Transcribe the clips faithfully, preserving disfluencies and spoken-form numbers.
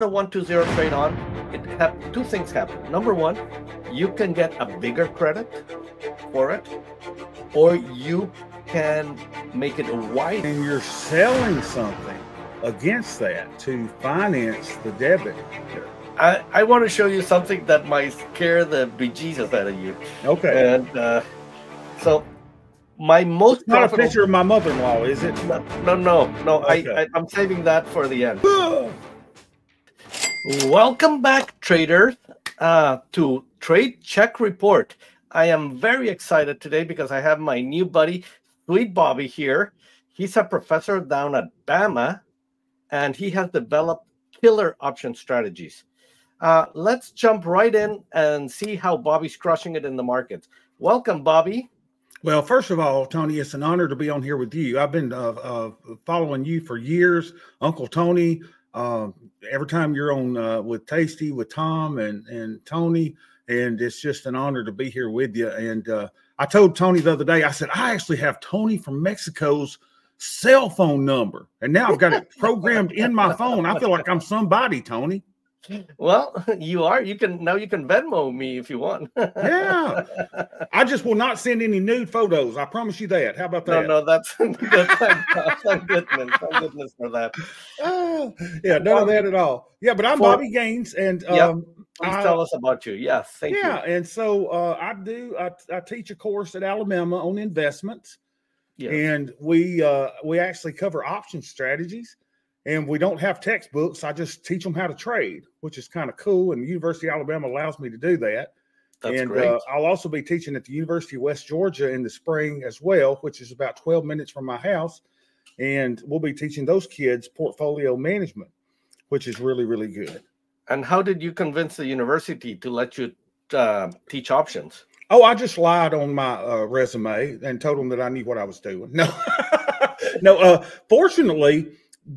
the one two zero trade on, it have two things happen. Number one, you can get a bigger credit for it, or you can make it a wide. And you're selling something against that to finance the debit. I, I want to show you something that might scare the bejesus out of you. Okay. And uh, so my most it's not a picture of my mother-in-law, is it? No, no, no. no okay. I, I, I'm saving that for the end. Welcome back, traders, uh, to Trade Check Report. I am very excited today because I have my new buddy, Sweet Bobby, here. He's a professor down at Bama, and he has developed killer option strategies. Uh, let's jump right in and see how Bobby's crushing it in the markets. Welcome, Bobby. Well, first of all, Tony, it's an honor to be on here with you. I've been uh, uh, following you for years, Uncle Tony. Uh, every time you're on uh, with Tasty, with Tom and, and Tony, and it's just an honor to be here with you. And uh, I told Tony the other day, I said, I actually have Tony from Mexico's cell phone number, and now I've got it programmed in my phone. I feel like I'm somebody, Tony. Well, you are. You can now. You can Venmo me if you want. Yeah, I just will not send any nude photos. I promise you that. How about that? No, no, that's that's thank goodness, thank goodness for that. Uh, yeah, none of that at all. Yeah, but I'm for, Bobby Gaines, and um, yep. Please tell us about you. Yes, thank yeah, thank you. Yeah, and so uh, I do. I, I teach a course at Alabama on investments, yes. and we uh, we actually cover option strategies. And we don't have textbooks. I just teach them how to trade, which is kind of cool. And the University of Alabama allows me to do that. That's and great. Uh, I'll also be teaching at the University of West Georgia in the spring as well, which is about twelve minutes from my house. And we'll be teaching those kids portfolio management, which is really, really good. And how did you convince the university to let you uh, teach options? Oh, I just lied on my uh, resume and told them that I knew what I was doing. No, no. Uh, fortunately,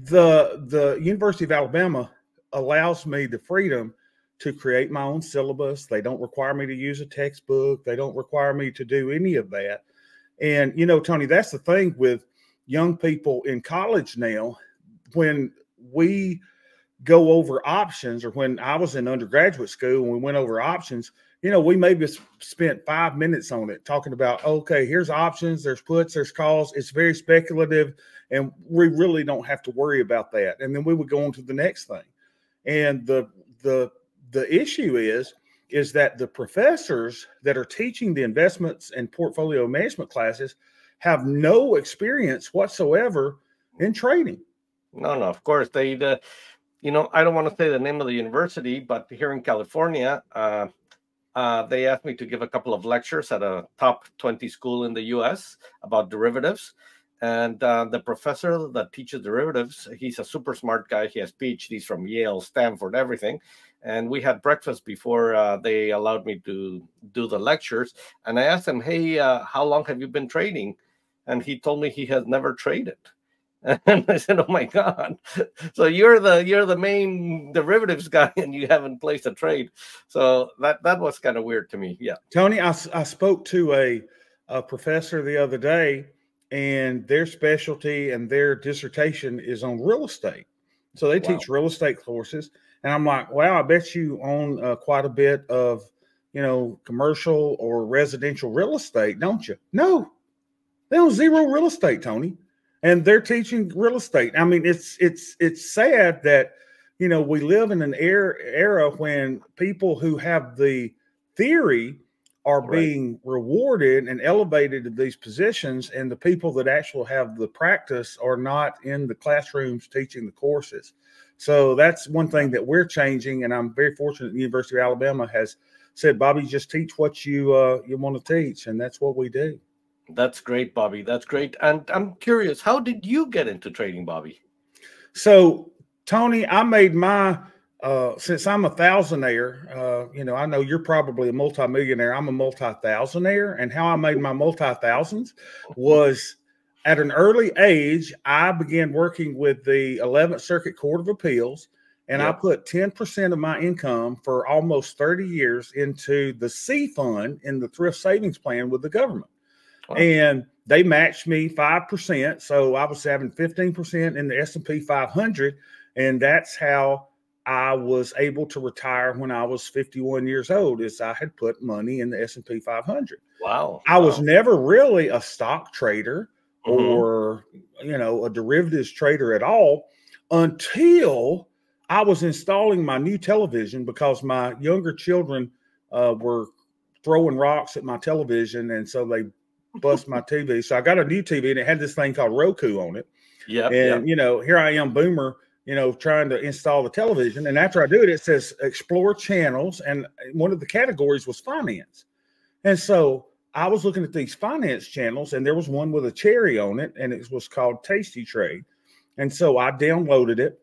The the University of Alabama allows me the freedom to create my own syllabus. They don't require me to use a textbook. They don't require me to do any of that. And, you know, Tony, that's the thing with young people in college now. When we go over options, or when I was in undergraduate school and we went over options, you know, we maybe spent five minutes on it talking about, okay, here's options, there's puts, there's calls. It's very speculative, and we really don't have to worry about that. And then we would go on to the next thing. And the the the issue is, is that the professors that are teaching the investments and portfolio management classes have no experience whatsoever in trading. No, no, of course. They, uh, you know, I don't want to say the name of the university, but here in California, uh, Uh, they asked me to give a couple of lectures at a top twenty school in the U S about derivatives. And uh, the professor that teaches derivatives, he's a super smart guy. He has PhDs from Yale, Stanford, everything. And we had breakfast before uh, they allowed me to do the lectures. And I asked him, hey, uh, how long have you been trading? And he told me he has never traded. And I said, oh, my God. So you're the you're the main derivatives guy, and you haven't placed a trade. So that, that was kind of weird to me. Yeah. Tony, I, I spoke to a, a professor the other day, and their specialty and their dissertation is on real estate. So they wow. teach real estate courses. And I'm like, wow, I bet you own uh, quite a bit of, you know, commercial or residential real estate, don't you? No, they own zero real estate, Tony. And they're teaching real estate. I mean, it's it's it's sad that, you know, we live in an era, era when people who have the theory are right. being rewarded and elevated to these positions, and the people that actually have the practice are not in the classrooms teaching the courses. So that's one thing that we're changing, and I'm very fortunate the University of Alabama has said, Bobby, just teach what you uh, you want to teach, and that's what we do. That's great, Bobby. That's great. And I'm curious, how did you get into trading, Bobby? So, Tony, I made my, uh, since I'm a thousandaire, uh, you know, I know you're probably a multimillionaire. I'm a multi-thousandaire. And how I made my multi-thousands was at an early age, I began working with the eleventh circuit court of appeals. And yep. I put ten percent of my income for almost thirty years into the C fund in the Thrift Savings Plan with the government. And they matched me five percent. So I was having fifteen percent in the S and P five hundred. And that's how I was able to retire when I was fifty-one years old, is I had put money in the S and P five hundred. Wow. I wow. was never really a stock trader mm-hmm. or, you know, a derivatives trader at all until I was installing my new television because my younger children uh, were throwing rocks at my television. And so they bust my T V. So I got a new T V and it had this thing called Roku on it. Yeah. And, yep. you know, here I am, boomer, you know, trying to install the television. And after I do it, it says explore channels. And one of the categories was finance. And so I was looking at these finance channels and there was one with a cherry on it and it was called Tasty Trade. And so I downloaded it.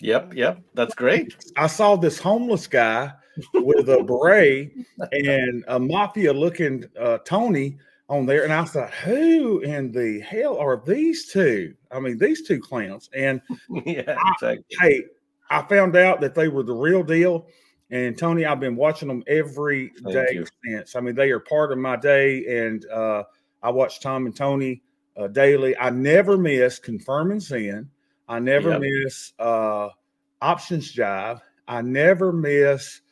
Yep. Yep. That's great. I saw this homeless guy with a beret and a mafia looking uh, Tony on there. And I thought, who in the hell are these two? I mean, these two clowns. And yeah, I, exactly. hey, I found out that they were the real deal. And Tony, I've been watching them every Thank day you. since. I mean, they are part of my day. And uh, I watch Tom and Tony uh, daily. I never miss Confirm and Send. I never yep. miss uh, Options Jive. I never miss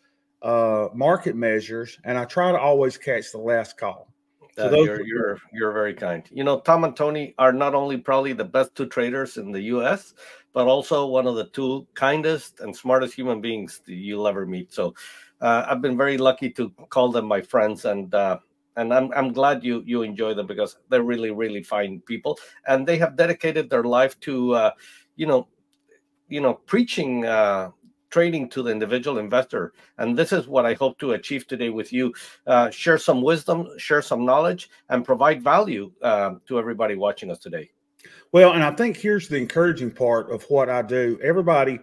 uh, Market Measures. And I try to always catch the last call. So uh, you're, you're, you're very kind. You know, Tom and Tony are not only probably the best two traders in the U S, but also one of the two kindest and smartest human beings you'll ever meet. So uh, I've been very lucky to call them my friends. And uh, and I'm, I'm glad you, you enjoy them because they're really, really fine people. And they have dedicated their life to, uh, you know, you know, preaching uh trading to the individual investor. And this is what I hope to achieve today with you. Uh, share some wisdom, share some knowledge, and provide value uh, to everybody watching us today. Well, and I think here's the encouraging part of what I do. Everybody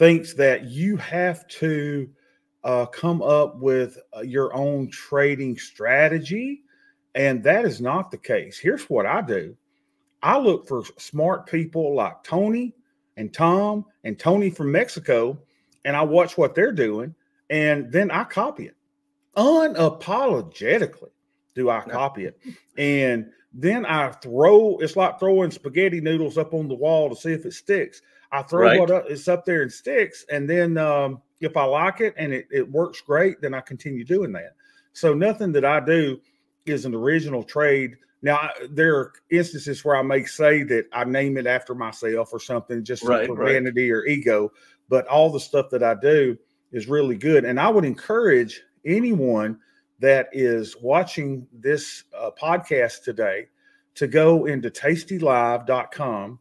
thinks that you have to uh, come up with your own trading strategy. And that is not the case. Here's what I do. I look for smart people like Tony and Tom and Tony from Mexico, and I watch what they're doing, and then I copy it. Unapologetically do I copy it. And then I throw, it's like throwing spaghetti noodles up on the wall to see if it sticks. I throw right. what up, it's up there and sticks, and then um, if I like it and it, it works great, then I continue doing that. So nothing that I do is an original trade. Now, I, there are instances where I may say that I name it after myself or something just right, for right. vanity or ego, but all the stuff that I do is really good. And I would encourage anyone that is watching this uh, podcast today to go into tasty live dot com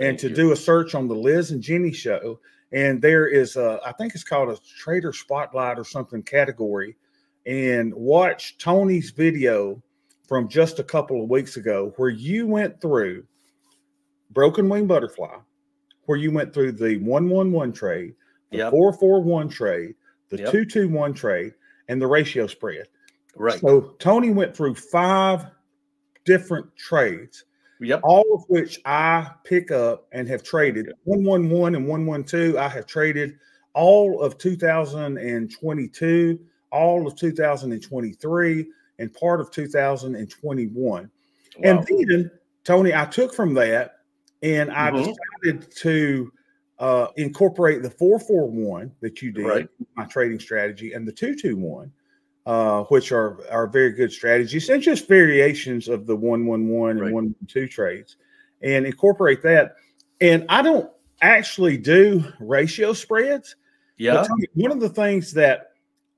and Thank to you. do a search on the Liz and Jenny show. And there is a, I think it's called a Trader Spotlight or something category, and watch Tony's video from just a couple of weeks ago, where you went through Broken Wing Butterfly, where you went through the one one one trade, the yep. four four one trade, the yep. two two one trade, and the ratio spread. Right. So Tony went through five different trades, yep. all of which I pick up and have traded. Yep. one one one and one one two, I have traded all of two thousand twenty-two, all of two thousand twenty-three, and part of two thousand twenty-one. Wow. And then, Tony, I took from that and I mm-hmm. decided to uh, incorporate the four four one that you did, right. my trading strategy, and the two two one, uh, which are, are very good strategies and just variations of the one one one right. and one one two trades, and incorporate that. And I don't actually do ratio spreads. Yeah. Tony, one of the things that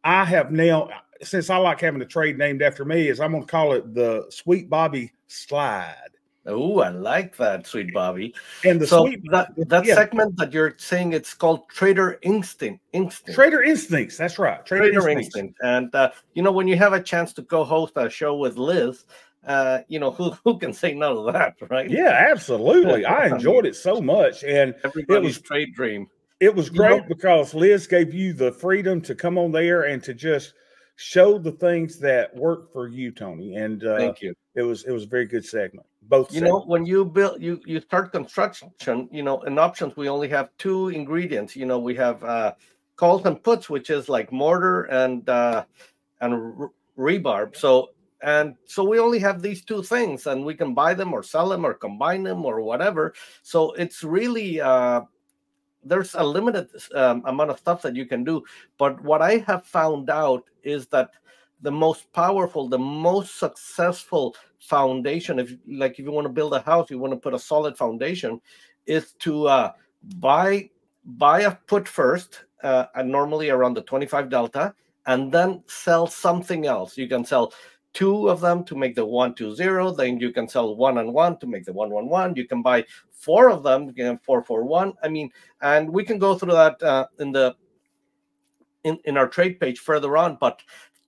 I have now, since I like having a trade named after me, is I'm going to call it the Sweet Bobby Slide. Oh, I like that, Sweet Bobby. And the so sweet, that, that yeah. segment that you're saying, it's called Trader Instinct. Instinct. Trader Instincts. That's right. Trader, Trader Instinct. Instinct. And, uh, you know, when you have a chance to co-host a show with Liz, uh, you know, who, who can say none of that, right? Yeah, absolutely. I enjoyed it so much. And everybody's it was trade dream. It was great you know? because Liz gave you the freedom to come on there and to just show the things that work for you, Tony. And uh, thank you. It was it was a very good segment. Both you segments. know, when you build you you start construction, you know, in options we only have two ingredients. You know, we have uh, calls and puts, which is like mortar and uh, and rebar. So and so we only have these two things, and we can buy them or sell them or combine them or whatever. So it's really uh, there's a limited um, amount of stuff that you can do. But what I have found out is that the most powerful, the most successful foundation, if like if you want to build a house, you want to put a solid foundation, is to uh, buy buy a put first, uh, and normally around the twenty-five delta, and then sell something else. You can sell two of them to make the one two zero. Then you can sell one and one to make the one one one. You can buy four of them, you know, four four one. I mean, and we can go through that uh, in the in in our trade page further on, but.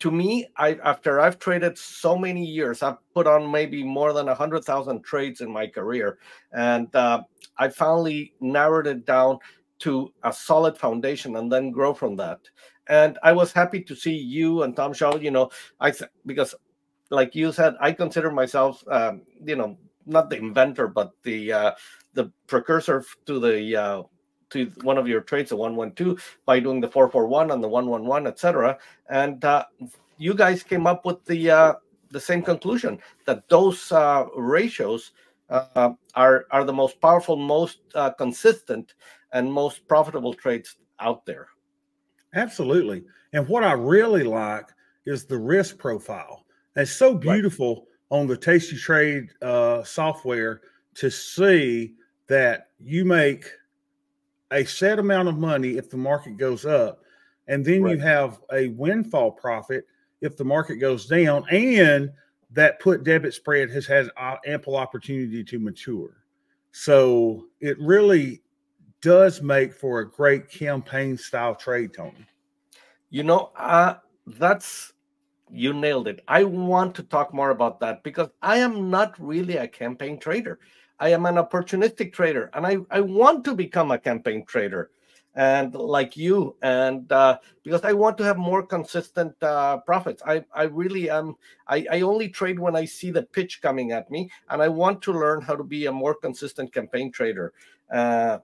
To me, I, after I've traded so many years, I've put on maybe more than one hundred thousand trades in my career, and uh, I finally narrowed it down to a solid foundation and then grow from that. And I was happy to see you and Tom Shaw, you know, I because like you said, I consider myself, um, you know, not the inventor, but the uh, the precursor to the uh, to one of your trades, the one one two, by doing the four four one and the one one one, et cetera. And uh, you guys came up with the uh, the same conclusion, that those uh, ratios uh, are are the most powerful, most uh, consistent, and most profitable trades out there. Absolutely. And what I really like is the risk profile. It's so beautiful right. on the Tasty Trade uh, software to see that you make a set amount of money if the market goes up, and then right. you have a windfall profit if the market goes down, and that put debit spread has had ample opportunity to mature. So it really does make for a great campaign style trade, Tony. You know, uh, that's, you nailed it. I want to talk more about that because I am not really a campaign trader. I am an opportunistic trader, and I, I want to become a campaign trader, and like you, and uh, because I want to have more consistent uh, profits. I, I really am. I, I only trade when I see the pitch coming at me, and I want to learn how to be a more consistent campaign trader. Uh,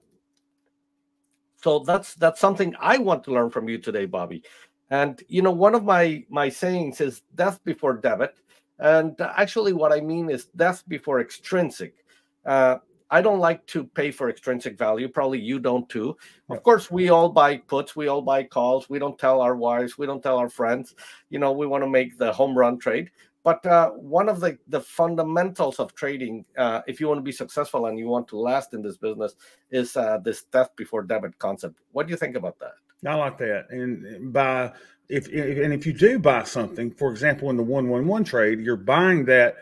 so that's that's something I want to learn from you today, Bobby. And, you know, one of my, my sayings is death before debit. And actually what I mean is death before extrinsic. Uh, I don't like to pay for extrinsic value. Probably you don't too. Of course, we all buy puts. We all buy calls. We don't tell our wives. We don't tell our friends. You know, we want to make the home run trade. But uh, one of the, the fundamentals of trading, uh, if you want to be successful and you want to last in this business, is uh, this death before debit concept. What do you think about that? I like that. And by if, if and if you do buy something, for example, in the one one one trade, you're buying that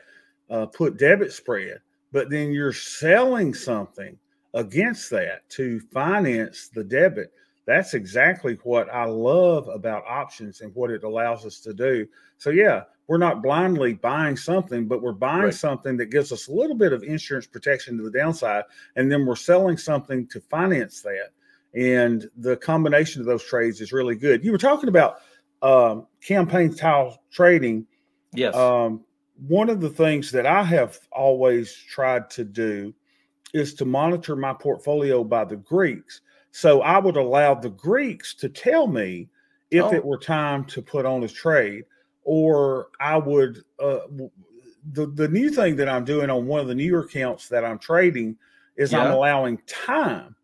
uh, put debit spread. But then you're selling something against that to finance the debit. That's exactly what I love about options and what it allows us to do. So, yeah, we're not blindly buying something, but we're buying right. something that gives us a little bit of insurance protection to the downside, and then we're selling something to finance that. And the combination of those trades is really good. You were talking about um, campaign-style trading. Yes. Um, One of the things that I have always tried to do is to monitor my portfolio by the Greeks. So I would allow the Greeks to tell me if oh. it were time to put on a trade, or I would, uh, the, the new thing that I'm doing on one of the newer accounts that I'm trading is yeah. I'm allowing time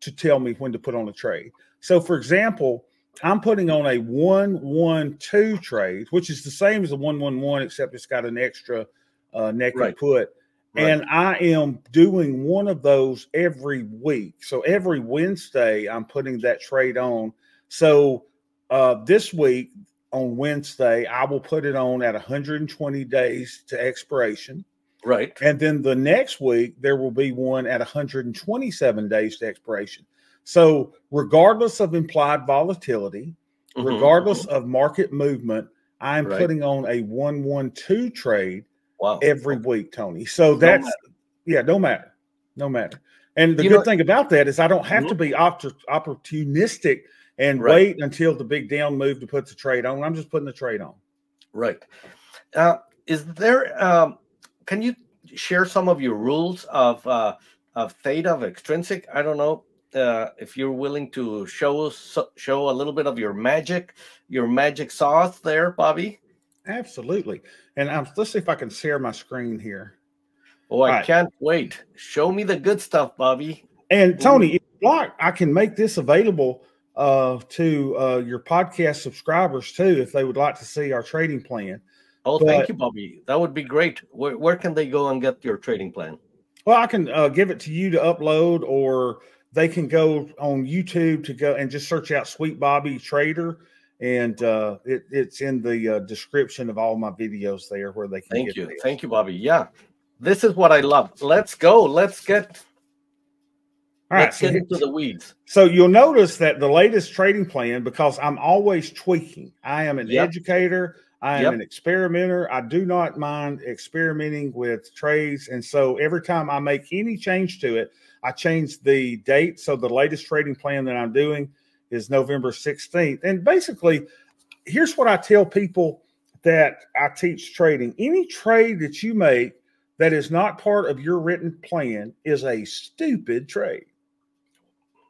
to tell me when to put on a trade. So for example, I'm putting on a one one two trade, which is the same as a one one one, except it's got an extra uh, naked right. put. Right. And I am doing one of those every week. So every Wednesday, I'm putting that trade on. So uh, this week on Wednesday, I will put it on at one hundred twenty days to expiration. Right. And then the next week, there will be one at one hundred twenty-seven days to expiration. So regardless of implied volatility, mm-hmm. regardless of market movement, I'm right. putting on a one one two trade wow. every okay. week, Tony. So that's, no yeah, no matter, no matter. And the you good know, thing about that is I don't have mm-hmm. to be opportunistic and right. wait until the big down move to put the trade on. I'm just putting the trade on. Right. Uh, is there, um, can you share some of your rules of, uh, of theta, of extrinsic? I don't know. Uh, if you're willing to show show a little bit of your magic, your magic sauce there, Bobby. Absolutely. And I'm, let's see if I can share my screen here. Oh, I right. can't wait. Show me the good stuff, Bobby. And Tony, if block, I can make this available uh, to uh, your podcast subscribers too, if they would like to see our trading plan. Oh, but, thank you, Bobby. That would be great. Where, where can they go and get your trading plan? Well, I can uh, give it to you to upload, or they can go on YouTube to go and just search out Sweet Bobby Trader. And uh, it, it's in the uh, description of all my videos there where they can Thank get you. This. Thank you, Bobby. Yeah. This is what I love. Let's go. Let's get, all right, let's get so into the weeds. So you'll notice that the latest trading plan, because I'm always tweaking. I am an yep. educator. I am yep. an experimenter. I do not mind experimenting with trades. And so every time I make any change to it, I change the date. So the latest trading plan that I'm doing is November sixteenth. And basically, here's what I tell people that I teach trading. Any trade that you make that is not part of your written plan is a stupid trade.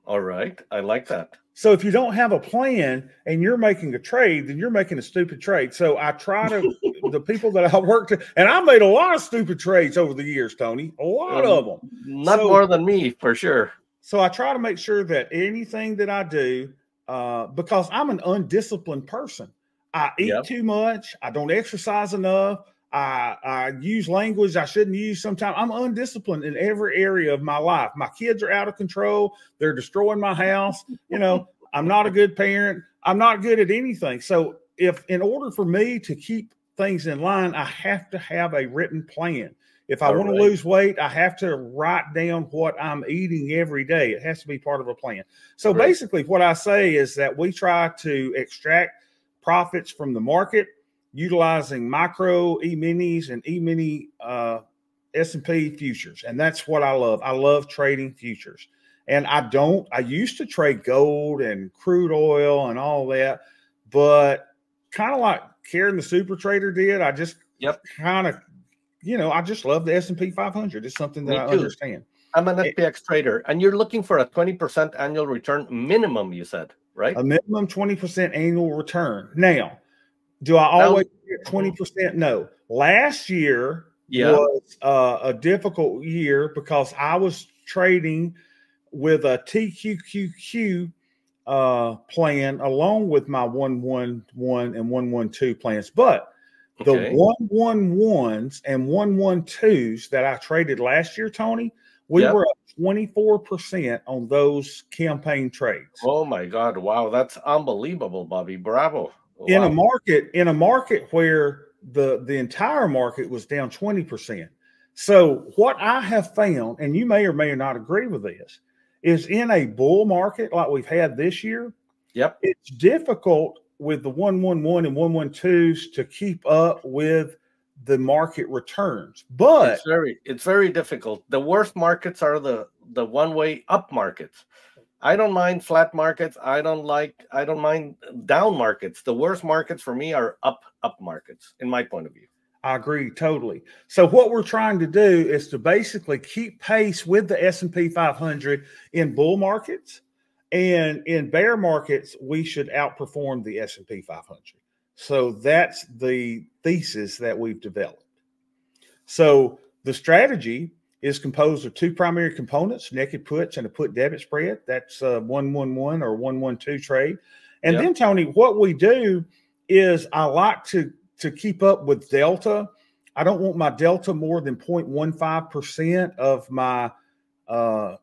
All right. I like that. So if you don't have a plan and you're making a trade, then you're making a stupid trade. So I try to, the people that I work to, and I made a lot of stupid trades over the years, Tony, a lot um, of them. Not so, more than me, for sure. So I try to make sure that anything that I do, uh, because I'm an undisciplined person. I eat yep. too much. I don't exercise enough. I, I use language I shouldn't use sometimes. I'm undisciplined in every area of my life. My kids are out of control. They're destroying my house. You know, I'm not a good parent. I'm not good at anything. So if in order for me to keep things in line, I have to have a written plan. If I want to lose weight, I have to write down what I'm eating every day. It has to be part of a plan. So right. basically what I say is that we try to extract profits from the market, utilizing micro E-minis and E-mini uh, S and P futures. And that's what I love. I love trading futures. And I don't, I used to trade gold and crude oil and all that, but kind of like Karen the Super Trader did, I just yep. kind of, you know, I just love the S and P five hundred. It's something that Me I too. understand. I'm an S P X trader, and you're looking for a twenty percent annual return minimum, you said, right? A minimum twenty percent annual return. Now, do I always get twenty percent? No. Last year yeah. was uh, a difficult year because I was trading with a T Q Q Q uh, plan along with my one one one and one one two plans. But the okay. one one ones and one one twos that I traded last year, Tony, we yep. were up twenty-four percent on those campaign trades. Oh, my God. Wow. That's unbelievable, Bobby. Bravo. Wow. In a market, in a market where the, the entire market was down twenty percent. So what I have found, and you may or may not agree with this, is in a bull market like we've had this year, yep, it's difficult with the one one one and one one twos to keep up with the market returns. But it's very, it's very difficult. The worst markets are the, the one-way up markets. I don't mind flat markets. I don't like, I don't mind down markets. The worst markets for me are up, up markets, in my point of view. I agree totally. So what we're trying to do is to basically keep pace with the S and P five hundred in bull markets, and in bear markets, we should outperform the S and P five hundred. So that's the thesis that we've developed. So the strategy is composed of two primary components, naked puts and a put debit spread. That's a one one one or one one two trade. And yep. then, Tony, what we do is I like to, to keep up with delta. I don't want my delta more than zero point one five percent of my uh,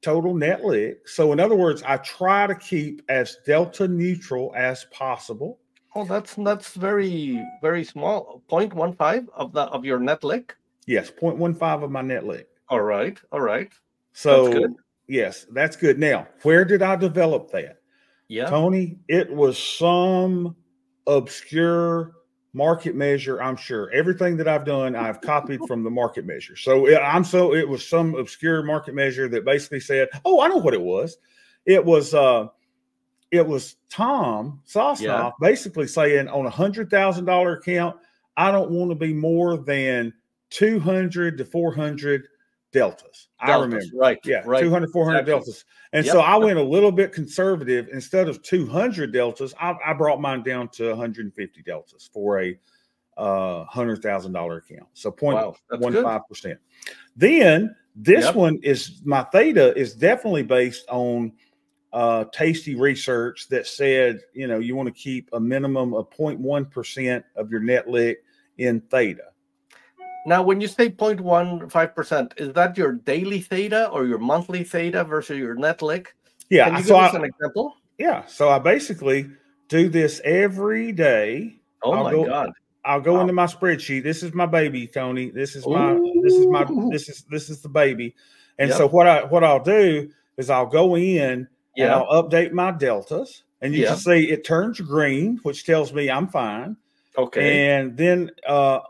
total net leg. So, in other words, I try to keep as delta neutral as possible. Oh, that's that's very, very small. zero point one five of, the, of your net leg? Yes, zero point one five of my net leg. All right, all right. So, that's good. Yes, that's good. Now, where did I develop that? Yeah, Tony, it was some obscure market measure. I'm sure everything that I've done, I've copied from the market measure. So it, I'm so it was some obscure market measure that basically said, "Oh, I know what it was." It was uh, it was Tom Sosnoff yeah. basically saying on a hundred thousand dollar account, I don't want to be more than two hundred to four hundred deltas. deltas. I remember. Right. Yeah. Right. two hundred, four hundred exactly. deltas. And yep. so I went a little bit conservative. Instead of two hundred deltas, I, I brought mine down to one hundred fifty deltas for a uh, one hundred thousand dollar account. So zero point one five percent. Wow, then This yep. one is, my theta is definitely based on uh, Tasty research that said, you know, you want to keep a minimum of zero point one percent of your net L I C in theta. Now, when you say zero point one five percent, is that your daily theta or your monthly theta versus your net L I C? Yeah. Can you so give us I, an example? Yeah. So I basically do this every day. Oh I'll my go, God. I'll go wow. into my spreadsheet. This is my baby, Tony. This is my, Ooh. this is my, this is, this is the baby. And yep. so what I, what I'll do is I'll go in yep. and I'll update my deltas, and you yep. can see it turns green, which tells me I'm fine. Okay. And then, uh,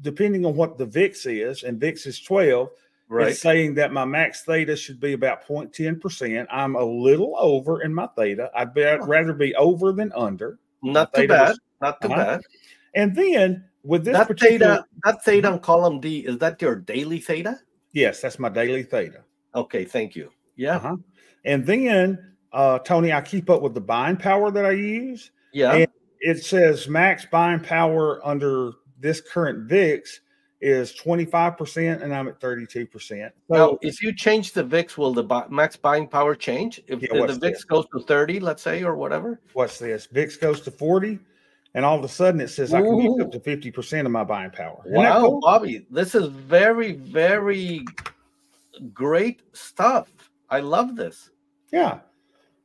depending on what the V I X is, and V I X is twelve, right. It's saying that my max theta should be about zero point one zero percent. I'm a little over in my theta. I'd be, I'd rather be over than under. Not too bad. Was, Not too uh, bad. And then with this that particular theta, that theta on column D, is that your daily theta? Yes, that's my daily theta. Okay, thank you. Yeah. Uh-huh. And then, uh, Tony, I keep up with the buying power that I use. Yeah. And it says max buying power under this current V I X is twenty-five percent, and I'm at thirty-two percent. Now, if you change the V I X, will the buy, max buying power change? If yeah, the V I X this? goes to thirty, let's say, or whatever? What's this? V I X goes to forty, and all of a sudden it says Ooh. I can get up to fifty percent of my buying power. Isn't wow, cool? Bobby, this is very, very great stuff. I love this. Yeah.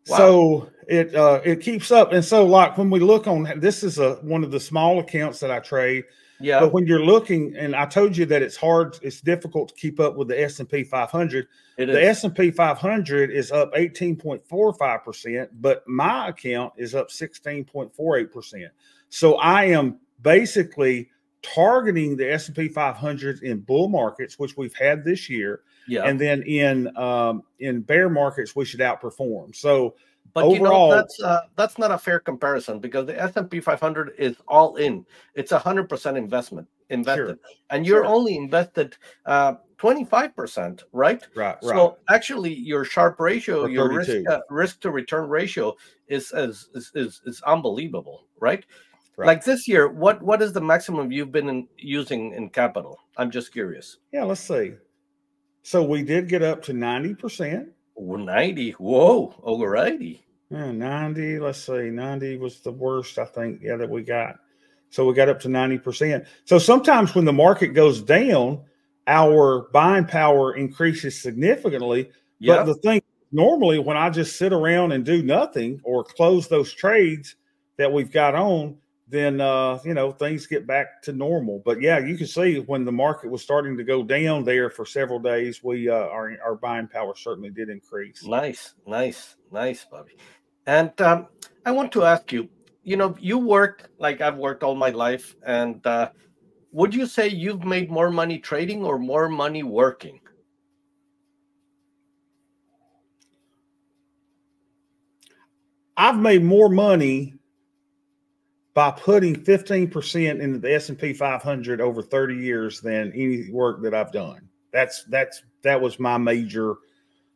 Wow. So it uh, it keeps up. And so, like, when we look on, this is a, one of the small accounts that I trade. Yeah. But when you're looking, and I told you that it's hard, it's difficult to keep up with the S and P five hundred. It the S and P five hundred is up eighteen point four five percent, but my account is up sixteen point four eight percent. So I am basically targeting the S and P five hundred in bull markets, which we've had this year. Yeah. And then in um, in bear markets, we should outperform. So But Overall, you know, that's uh, that's not a fair comparison, because the S and P five hundred is all in. It's a hundred percent investment invested, sure. and you're sure. only invested uh, twenty-five percent, right? Right. So right. actually, your sharp ratio, or your risk uh, risk to return ratio is is, is is is unbelievable, right? Right. Like this year, what what is the maximum you've been in, using in capital? I'm just curious. Yeah, let's see. So we did get up to ninety percent. ninety. Whoa. All righty. Yeah, ninety. Let's see. ninety was the worst, I think, yeah, that we got. So we got up to ninety percent. So sometimes when the market goes down, our buying power increases significantly. Yeah. But the thing, normally when I just sit around and do nothing or close those trades that we've got on, then, uh, you know, things get back to normal. But, yeah, you can see when the market was starting to go down there for several days, we uh, our, our buying power certainly did increase. Nice, nice, nice, Bobby. And um, I want to ask you, you know, you work like I've worked all my life. And uh, would you say you've made more money trading or more money working? I've made more money by putting fifteen percent into the S and P five hundred over thirty years than any work that I've done. That's, that's, that was my major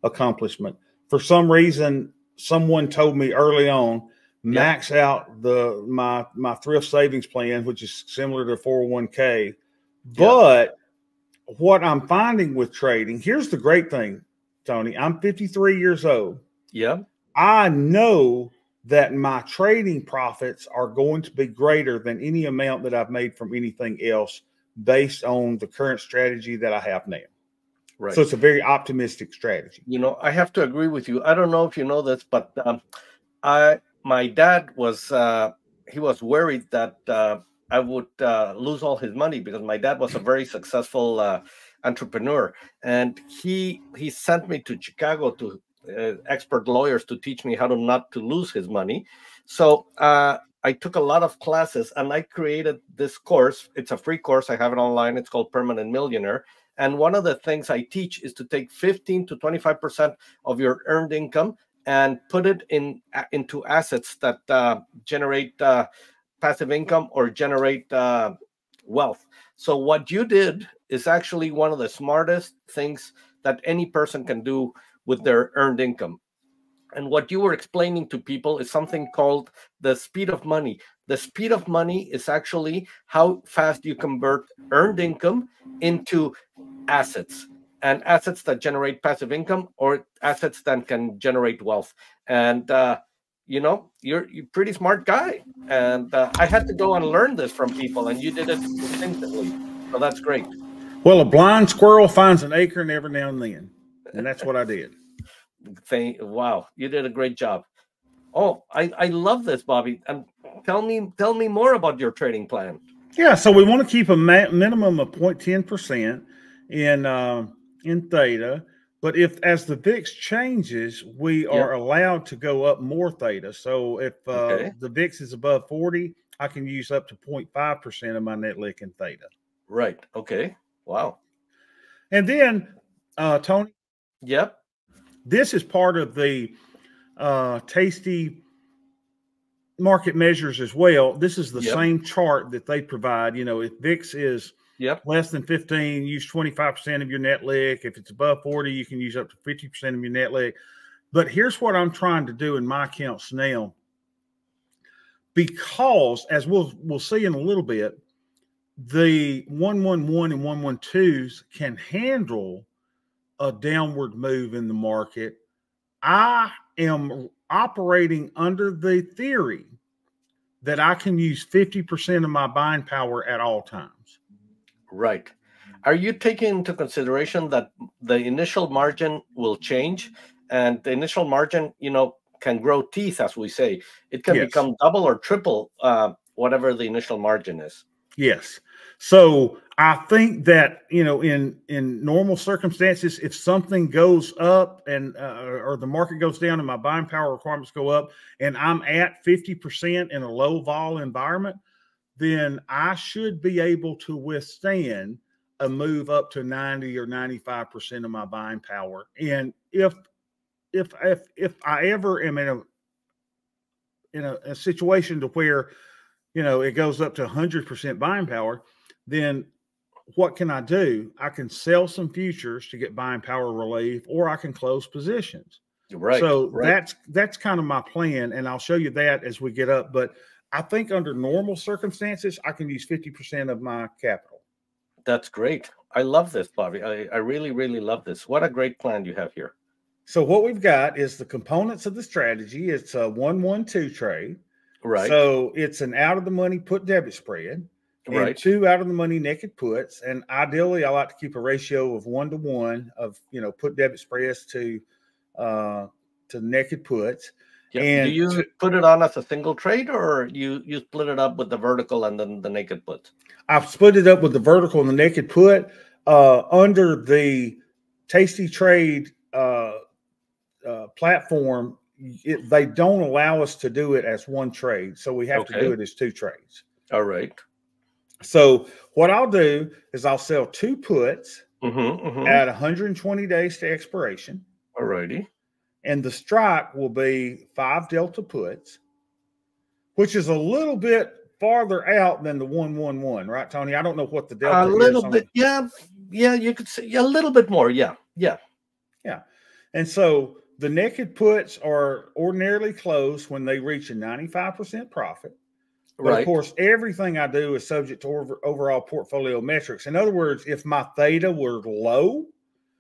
accomplishment. For some reason, someone told me early on, max yep. out the, my, my thrift savings plan, which is similar to four oh one K. Yep. But what I'm finding with trading, here's the great thing, Tony, I'm fifty-three years old. Yeah. I know that my trading profits are going to be greater than any amount that I've made from anything else based on the current strategy that I have now. Right. So it's a very optimistic strategy. You know, I have to agree with you. I don't know if you know this, but um, I, my dad was, uh, he was worried that uh, I would uh, lose all his money, because my dad was a very successful uh, entrepreneur. And he, he sent me to Chicago to Uh, expert lawyers to teach me how to not to lose his money. So uh, I took a lot of classes, and I created this course. It's a free course. I have it online. It's called Permanent Millionaire. And one of the things I teach is to take fifteen to twenty-five percent of your earned income and put it in uh, into assets that uh, generate uh, passive income or generate uh, wealth. So what you did is actually one of the smartest things that any person can do with their earned income. And what you were explaining to people is something called the speed of money. The speed of money is actually how fast you convert earned income into assets. and assets that generate passive income or assets that can generate wealth. And, uh, you know, you're, you're a pretty smart guy. And uh, I had to go and learn this from people, and you did it distinctively. So that's great. Well, a blind squirrel finds an acorn every now and then. And that's what I did. Thank, wow. You did a great job. Oh, I, I love this, Bobby. And tell me, tell me more about your trading plan. Yeah, so we want to keep a minimum of zero point one zero percent in uh, in theta, but if as the V I X changes, we are yep. allowed to go up more theta. So if uh, okay. the V I X is above forty, I can use up to zero point five percent of my net lick in theta. Right. Okay. Wow. And then, uh, Tony. Yep. This is part of the uh, Tasty market measures as well. This is the yep. same chart that they provide. You know, if V I X is yep. less than fifteen, use twenty-five percent of your net lick. If it's above forty, you can use up to fifty percent of your net lick. But here's what I'm trying to do in my accounts now, because as we'll we'll see in a little bit, the one one one and one one twos can handle a downward move in the market. I am operating under the theory that I can use fifty percent of my buying power at all times. Right. Are you taking into consideration that the initial margin will change, and the initial margin, you know, can grow teeth, as we say. It can yes. become double or triple, uh, whatever the initial margin is. Yes. So I think that, you know, in, in normal circumstances, if something goes up and uh, or the market goes down and my buying power requirements go up and I'm at fifty percent in a low vol environment, then I should be able to withstand a move up to ninety or ninety-five percent of my buying power. And if if if if I ever am in a in a, a situation to where, you know, it goes up to one hundred percent buying power, then what can I do? I can sell some futures to get buying power relief, or I can close positions. Right. So right. that's that's kind of my plan, and I'll show you that as we get up. But I think under normal circumstances, I can use fifty percent of my capital. That's great. I love this, Bobby. I, I really, really love this. What a great plan you have here. So what we've got is the components of the strategy. It's a one one two trade. Right. So it's an out-of-the-money put debit spread. And right. two out of the money naked puts. And ideally, I like to keep a ratio of one to one of, you know, put debit spreads to uh, to naked puts. Yep. And do you put it on as a single trade, or you, you split it up with the vertical and then the naked put? I've split it up with the vertical and the naked put. Uh, under the Tasty Trade uh, uh, platform, it, they don't allow us to do it as one trade. So we have okay. to do it as two trades. All right. So what I'll do is I'll sell two puts mm-hmm, mm-hmm. at one hundred twenty days to expiration. All righty. And the strike will be five delta puts, which is a little bit farther out than the one one one, right, Tony? I don't know what the delta is. A little is bit, yeah. Yeah, you could say a little bit more, yeah, yeah. Yeah. And so the naked puts are ordinarily closed when they reach a ninety-five percent profit. But right. of course, everything I do is subject to over, overall portfolio metrics. In other words, if my theta were low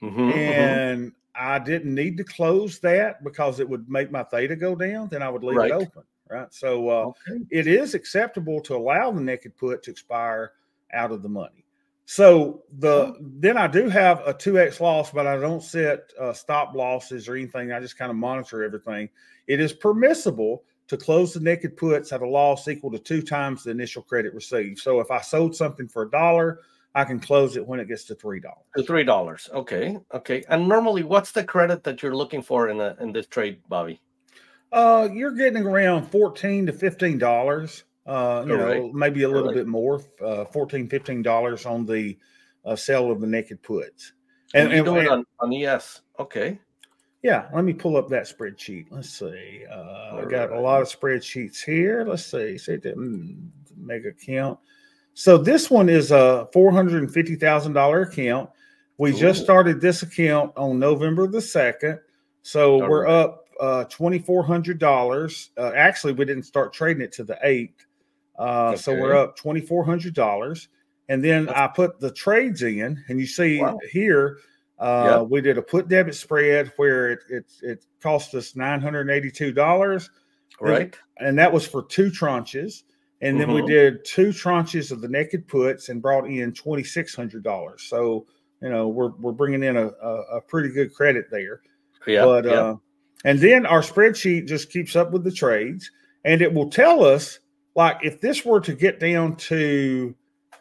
mm-hmm, and mm-hmm. I didn't need to close that because it would make my theta go down, then I would leave right. it open. Right. So uh, okay. it is acceptable to allow the naked put to expire out of the money. So the mm-hmm. then I do have a two X loss, but I don't set uh, stop losses or anything. I just kind of monitor everything. It is permissible to close the naked puts at a loss equal to two times the initial credit received. So if I sold something for a dollar, I can close it when it gets to three dollars. To three dollars. Okay. Okay. And normally, what's the credit that you're looking for in a, in this trade, Bobby? Uh, you're getting around fourteen to fifteen dollars. Uh, you right. know, maybe a little right. bit more. Uh, fourteen, fifteen dollars on the uh, sale of the naked puts. And, and, and you do it on, on E S. Okay. Yeah, let me pull up that spreadsheet. Let's see. Uh, I got a lot of spreadsheets here. Let's see. Say that mega count. So this one is a four hundred fifty thousand dollar account. We Ooh. Just started this account on November the second. So All we're right. up uh, two thousand four hundred dollars. Uh, actually, we didn't start trading it to the eighth. Uh, okay. So we're up two thousand four hundred dollars. And then That's I put the trades in, and you see wow. here, Uh, yep. We did a put debit spread where it it, it cost us nine hundred eighty-two dollars. Right. And, and that was for two tranches. And then mm-hmm. we did two tranches of the naked puts and brought in twenty-six hundred dollars. So, you know, we're, we're bringing in a, a, a pretty good credit there. Yeah. But, yeah. Uh, and then our spreadsheet just keeps up with the trades, and it will tell us, like, if this were to get down to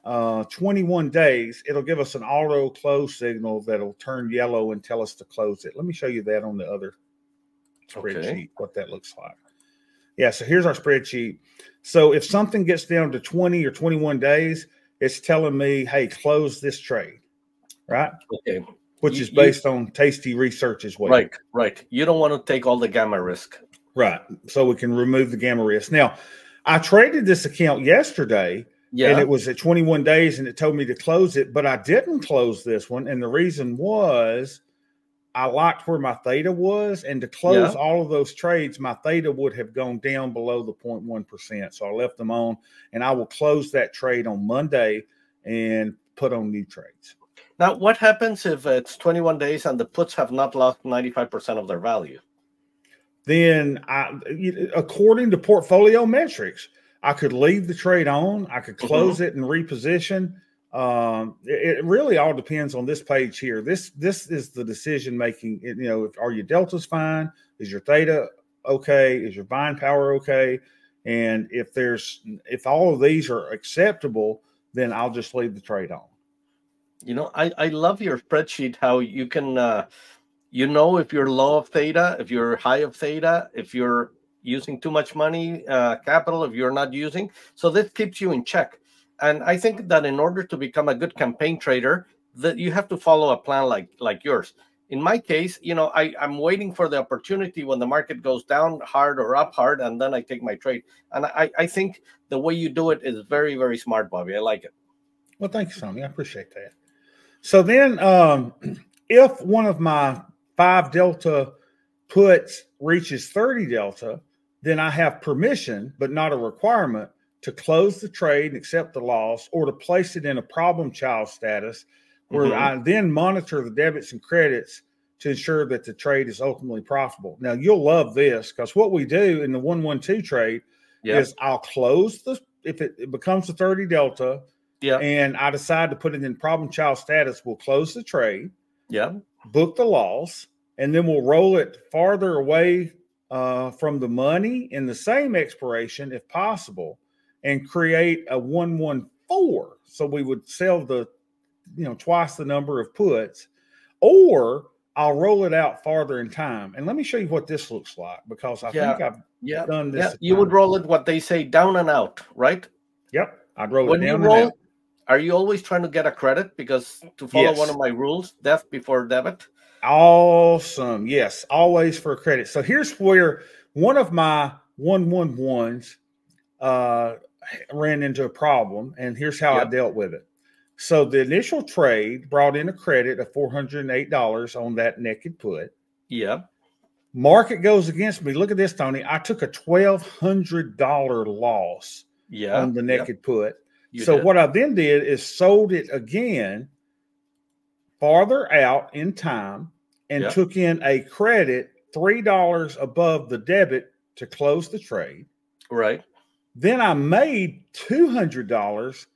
uh, twenty-one days, it'll give us an auto close signal that'll turn yellow and tell us to close it. Let me show you that on the other spreadsheet, okay. what that looks like. Yeah, so here's our spreadsheet. So if something gets down to twenty or twenty-one days, it's telling me, hey, close this trade, right? Okay. Which you, is based you, on Tasty research as well. Right, right. You don't want to take all the gamma risk. Right, so we can remove the gamma risk. Now, I traded this account yesterday, yeah. and it was at twenty-one days, and it told me to close it, but I didn't close this one, and the reason was I liked where my theta was, and to close yeah. all of those trades, my theta would have gone down below the zero point one percent, so I left them on, and I will close that trade on Monday and put on new trades. Now, what happens if it's twenty-one days and the puts have not lost ninety-five percent of their value? Then, I, according to portfolio metrics, I could leave the trade on. I could close mm-hmm. it and reposition. Um, it, it really all depends on this page here. This this is the decision making. You know, are your deltas fine? Is your theta okay? Is your buying power okay? And if there's if all of these are acceptable, then I'll just leave the trade on. You know, I I love your spreadsheet. How you can. Uh, You know, if you're low of theta, if you're high of theta, if you're using too much money, uh, capital, if you're not using. So this keeps you in check. And I think that in order to become a good campaign trader, that you have to follow a plan like, like yours. In my case, you know, I, I'm waiting for the opportunity when the market goes down hard or up hard, and then I take my trade. And I, I think the way you do it is very, very smart, Bobby. I like it. Well, thanks, Tommy. I appreciate that. So then um, if one of my five delta puts reaches thirty delta, then I have permission, but not a requirement, to close the trade and accept the loss, or to place it in a problem child status where mm-hmm. I then monitor the debits and credits to ensure that the trade is ultimately profitable. Now, you'll love this, because what we do in the one one two trade yeah. is I'll close the, if it, it becomes a thirty delta yeah. and I decide to put it in problem child status, we'll close the trade. Yeah. Book the loss, and then we'll roll it farther away uh, from the money in the same expiration if possible, and create a one one four. So we would sell the, you know, twice the number of puts, or I'll roll it out farther in time. And let me show you what this looks like, because I yeah. think I've yeah. done this. Yeah. You would roll it, what they say, down and out, right? Yep. I'd roll when it down and roll out. Are you always trying to get a credit? Because to follow yes. one of my rules, death before debit. Awesome. Yes, always for a credit. So here's where one of my one one ones uh, ran into a problem, and here's how yep. I dealt with it. So the initial trade brought in a credit of four hundred eight dollars on that naked put. Yeah. Market goes against me. Look at this, Tony. I took a twelve hundred dollar loss yeah. on the naked yep. put. You so did. What I then did is sold it again farther out in time and yep. took in a credit three dollars above the debit to close the trade. Right. Then I made two hundred dollars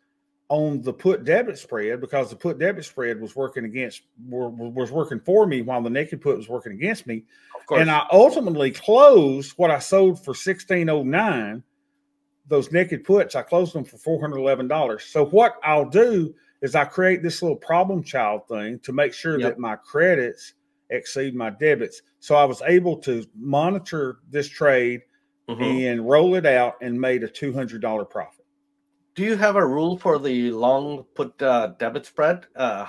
on the put debit spread, because the put debit spread was working against, was working for me while the naked put was working against me. Of course. And I ultimately closed what I sold for sixteen oh nine. Those naked puts, I closed them for four hundred eleven dollars. So what I'll do is I create this little problem child thing to make sure yep. that my credits exceed my debits. So I was able to monitor this trade mm-hmm. and roll it out and made a two hundred dollar profit. Do you have a rule for the long put uh, debit spread? Uh,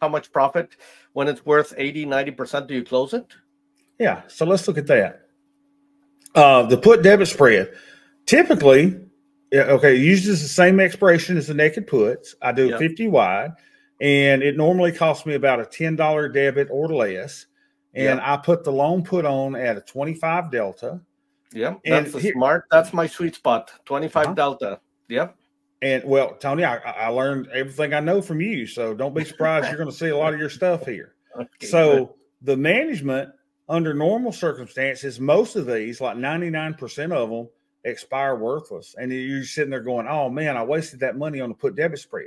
how much profit? When it's worth eighty, ninety percent, do you close it? Yeah, so let's look at that. Uh, the put debit spread. Typically, okay, it uses the same expiration as the naked puts. I do yep. fifty wide, and it normally costs me about a ten dollar debit or less. And yep. I put the long put on at a twenty-five delta. Yep, and that's the smart. That's my sweet spot, twenty-five uh-huh. delta. Yep. And, well, Tony, I, I learned everything I know from you, so don't be surprised you're going to see a lot of your stuff here. Okay, so good. The management, under normal circumstances, most of these, like ninety-nine percent of them, expire worthless. And you're sitting there going, oh, man, I wasted that money on the put debit spread.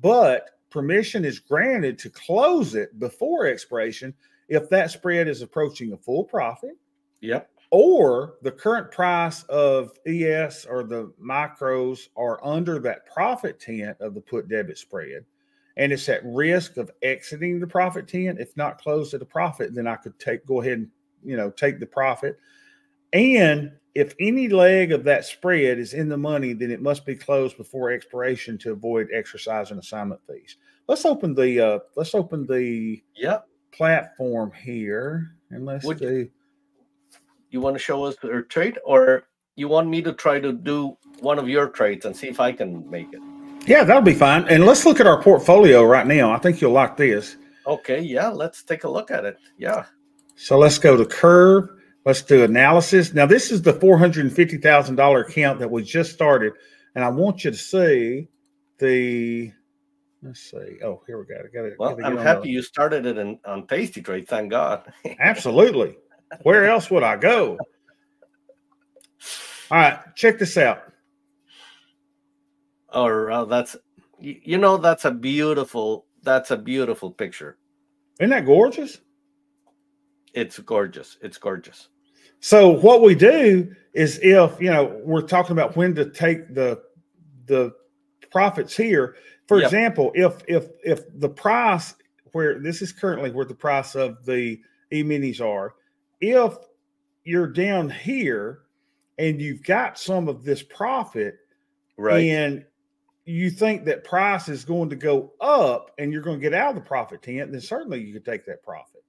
But permission is granted to close it before expiration if that spread is approaching a full profit. Yep. Or the current price of E S or the micros are under that profit tent of the put debit spread, and it's at risk of exiting the profit tent. If not closed at a profit, then I could take go ahead and you know take the profit. And if any leg of that spread is in the money, then it must be closed before expiration to avoid exercise and assignment fees. Let's open the uh, let's open the yep. platform here and let's Would see. You want to show us your trade, or you want me to try to do one of your trades and see if I can make it? Yeah, that'll be fine. And let's look at our portfolio right now. I think you'll like this. Okay, yeah, let's take a look at it. Yeah. So let's go to curve. Let's do analysis. Now, this is the four hundred fifty thousand dollar account that we just started. And I want you to see the, let's see. Oh, here we go. I gotta, well, gotta I'm happy the... you started it in, on Tasty Trade. Thank God. Absolutely. Where else would I go? All right, check this out. Oh, uh, that's you know that's a beautiful that's a beautiful picture. Isn't that gorgeous? It's gorgeous. It's gorgeous. So what we do is, if you know we're talking about when to take the the profits here. For yep. example, if if if the price where this is currently where the price of the E-minis are. If you're down here and you've got some of this profit, right, and you think that price is going to go up and you're going to get out of the profit tent, then certainly you could take that profit.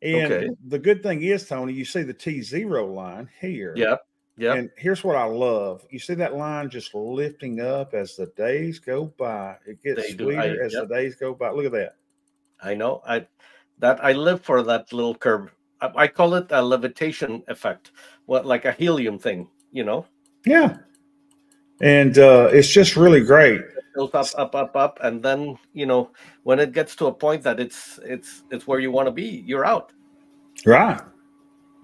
And okay. the good thing is, Tony, you see the T zero line here. Yeah. Yeah. And here's what I love. You see that line just lifting up as the days go by. It gets they sweeter I, as yep. the days go by. Look at that. I know. I that I live for that little curve. I call it a levitation effect, what like a helium thing, you know? Yeah. And uh, it's just really great. Built up, up, up, up. And then, you know, when it gets to a point that it's it's it's where you want to be, you're out. Right.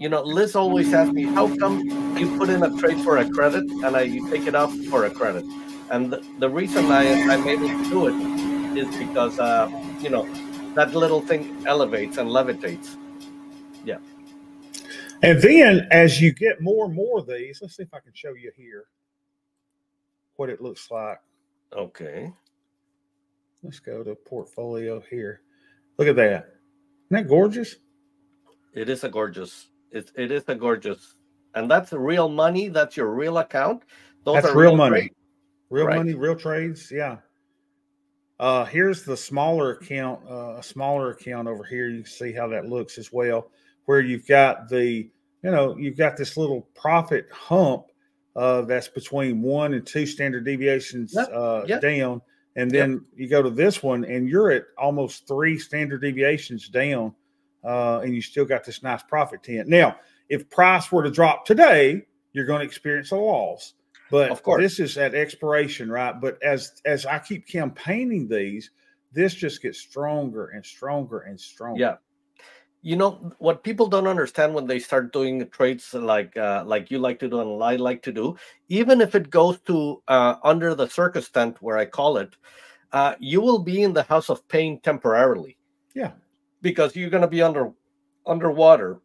You know, Liz always asks me, how come you put in a trade for a credit and I take it off for a credit? And the, the reason I, I'm able to do it is because, uh, you know, that little thing elevates and levitates. Yeah. And then as you get more and more of these, let's see if I can show you here what it looks like. Okay. Let's go to portfolio here. Look at that. Isn't that gorgeous? It is a gorgeous. It, it is a gorgeous. And that's real money. That's your real account. Those that's are real, real money. Trade. Real right. money, real trades. Yeah. Uh, here's the smaller account, uh, a smaller account over here. You can see how that looks as well, where you've got the, you know, you've got this little profit hump uh, that's between one and two standard deviations yep, uh, yep. down. And then yep. you go to this one and you're at almost three standard deviations down uh, and you still got this nice profit tent. Now, if price were to drop today, you're going to experience a loss. But of course, this is at expiration, right? But as as I keep campaigning these, this just gets stronger and stronger and stronger. Yeah. You know, what people don't understand when they start doing trades like uh, like you like to do and I like to do, even if it goes to uh, under the circus tent where I call it, uh, you will be in the house of pain temporarily. Yeah. Because you're going to be under underwater.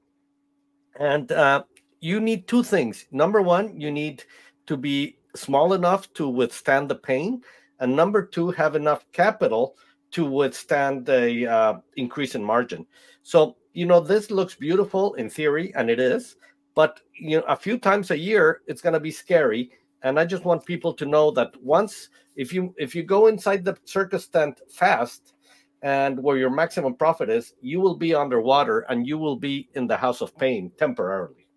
And uh, you need two things. Number one, you need to be small enough to withstand the pain. And number two, have enough capital to withstand the uh, increase in margin. So, you know, this looks beautiful in theory, and it is, but you know, a few times a year, it's going to be scary. And I just want people to know that once, if you if you go inside the circus tent fast and where your maximum profit is, you will be underwater and you will be in the house of pain temporarily.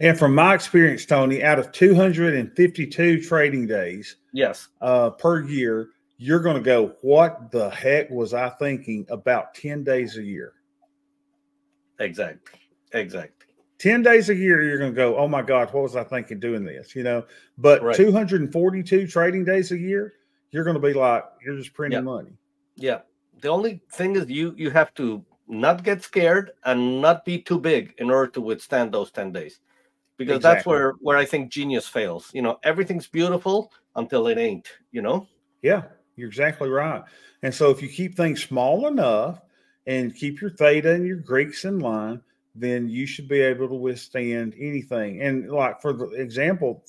And from my experience, Tony, out of two hundred fifty-two trading days yes, uh, per year, you're going to go, what the heck was I thinking about ten days a year? Exactly. Exactly. ten days a year, you're going to go, oh my God, what was I thinking doing this? You know, but right. two hundred forty-two trading days a year, you're going to be like, you're just printing yeah. money. Yeah. The only thing is you, you have to not get scared and not be too big in order to withstand those ten days, because exactly. that's where, where I think genius fails. You know, everything's beautiful until it ain't, you know? Yeah, you're exactly right. And so if you keep things small enough and keep your theta and your Greeks in line, then you should be able to withstand anything. And like, for example,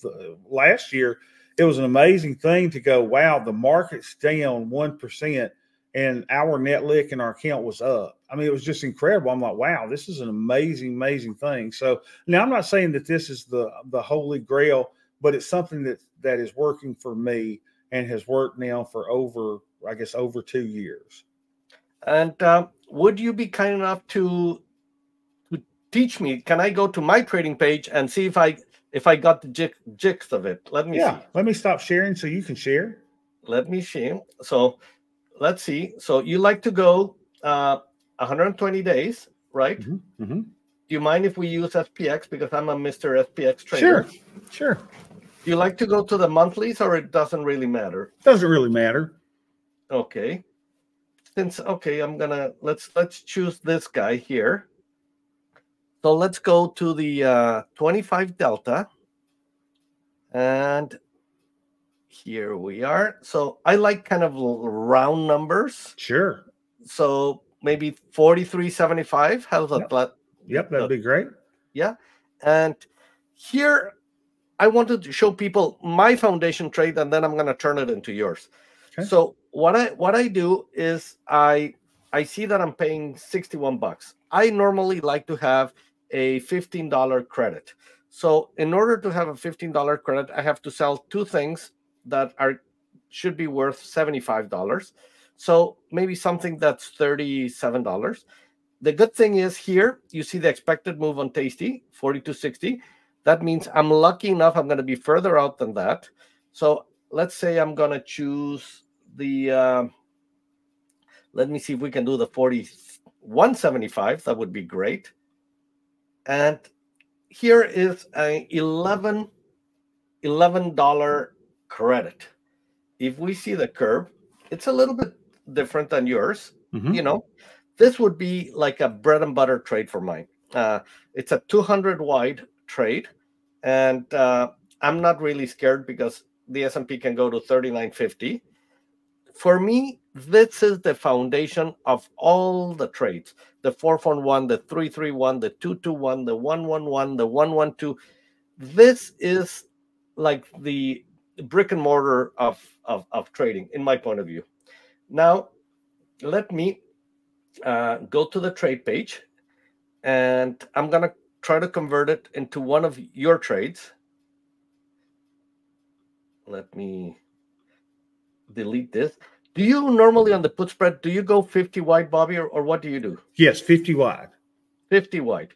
last year, it was an amazing thing to go, wow, the market's down one percent and our net lick in our account was up. I mean, it was just incredible. I'm like, wow, this is an amazing, amazing thing. So now I'm not saying that this is the, the holy grail, but it's something that, that is working for me and has worked now for over, I guess, over two years. And um, would you be kind enough to teach me? Can I go to my trading page and see if I if I got the gist of it? Let me yeah, see. Let me stop sharing so you can share. Let me see. So let's see. So you like to go uh, one hundred twenty days, right? Mm-hmm. Mm-hmm. Do you mind if we use S P X? Because I'm a Mister S P X trader. Sure, sure. Do you like to go to the monthlies, or it doesn't really matter? Doesn't really matter. Okay. Since okay, I'm gonna let's let's choose this guy here. So let's go to the uh, twenty-five Delta, and here we are. So I like kind of round numbers. Sure. So maybe forty-three seventy-five. How's that? Yep, yep that'd be great. Yeah. And here I wanted to show people my foundation trade, and then I'm going to turn it into yours. Okay. So what I what I do is I I see that I'm paying sixty-one bucks. I normally like to have a fifteen dollar credit. So in order to have a fifteen dollar credit, I have to sell two things that are should be worth seventy-five dollars. So maybe something that's thirty-seven dollars. The good thing is here, you see the expected move on Tasty, forty-two sixty. That means I'm lucky enough I'm going to be further out than that. So let's say I'm going to choose the, uh, let me see if we can do the forty-three one seventy-five. That would be great. And here is a eleven dollar credit. If we see the curve, it's a little bit different than yours. Mm-hmm. You know, this would be like a bread and butter trade for mine. Uh, it's a two hundred wide trade, and uh, I'm not really scared because the S and P can go to thirty-nine fifty. For me, this is the foundation of all the trades, the four four one, the three three one, the two two one, the one one one, the one one two. This is like the brick and mortar of, of, of trading, in my point of view. Now, let me uh, go to the trade page, and I'm going to try to convert it into one of your trades. Let me delete this. Do you normally on the put spread, do you go fifty wide, Bobby, or, or what do you do? Yes, fifty wide. fifty wide.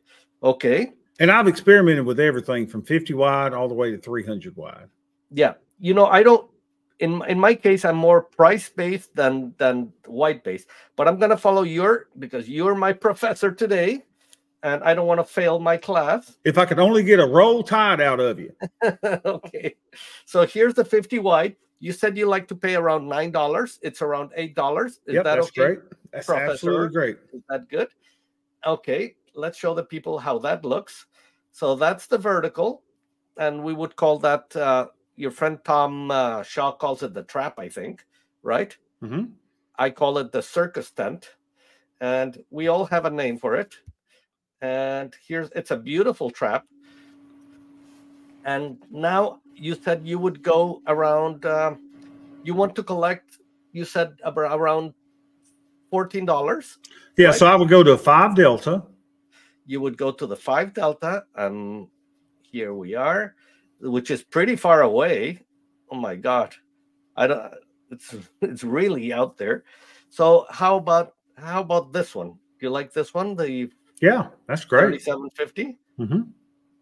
Okay. And I've experimented with everything from fifty wide all the way to three hundred wide. Yeah. You know, I don't, in, in my case, I'm more price-based than, than wide-based. But I'm going to follow your, because you're my professor today, and I don't want to fail my class. If I could only get a roll tide out of you. Okay. So here's the fifty wide. You said you like to pay around nine dollars. It's around eight dollars. Is yep, that that's okay? Great. That's Professor, absolutely great. Is that good? Okay. Let's show the people how that looks. So that's the vertical. And we would call that, uh, your friend Tom uh, Shaw calls it the trap, I think, right? Mm-hmm. I call it the circus tent. And we all have a name for it. And here's, it's a beautiful trap. And now you said you would go around, uh, you want to collect, you said around fourteen dollars. Yeah, right? So I would go to a five Delta. You would go to the five Delta, and here we are, which is pretty far away. Oh my God. I don't, it's, it's really out there. So how about, how about this one? Do you like this one? The yeah, that's great. thirty-seven fifty. Mm-hmm.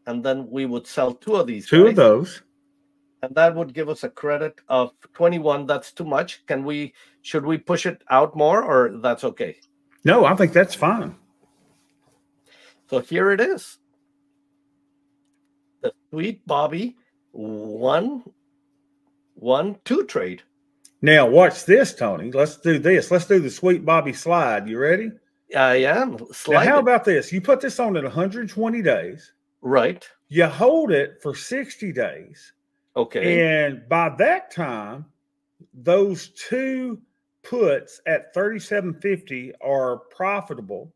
And then we would sell two of these. Two guys. Of those. And that would give us a credit of twenty-one. That's too much. Can we, should we push it out more, or that's okay? No, I think that's fine. So here it is. the Sweet Bobby one one two Trade. Now, watch this, Tony. Let's do this. Let's do the Sweet Bobby Slide. You ready? I am. Slide. Now, how about this? You put this on at one hundred twenty days. Right. You hold it for sixty days. Okay. And by that time, those two puts at thirty-seven fifty are profitable.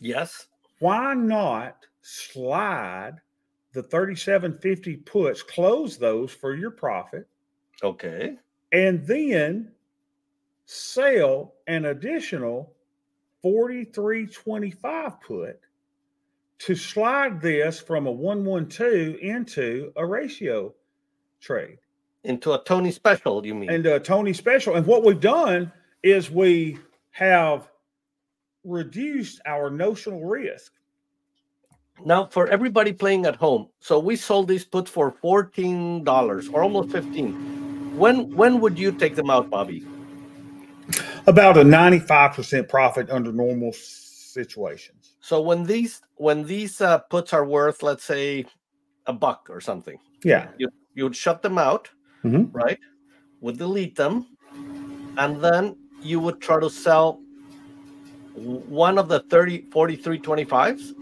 Yes. Why not slide the thirty-seven fifty puts, close those for your profit? Okay. And then sell an additional forty-three twenty-five put to slide this from a one one two into a ratio trade. Into a Tony special, you mean? Into a Tony special. And what we've done is we have reduced our notional risk. Now, for everybody playing at home, so we sold these puts for fourteen dollars or almost fifteen dollars. When when would you take them out, Bobby? About a ninety-five percent profit under normal situations. So when these when these uh, puts are worth, let's say, a buck or something. Yeah. You you'd shut them out, mm-hmm. right? Would delete them, and then you would try to sell one of the thirty, forty-three twenty-fives.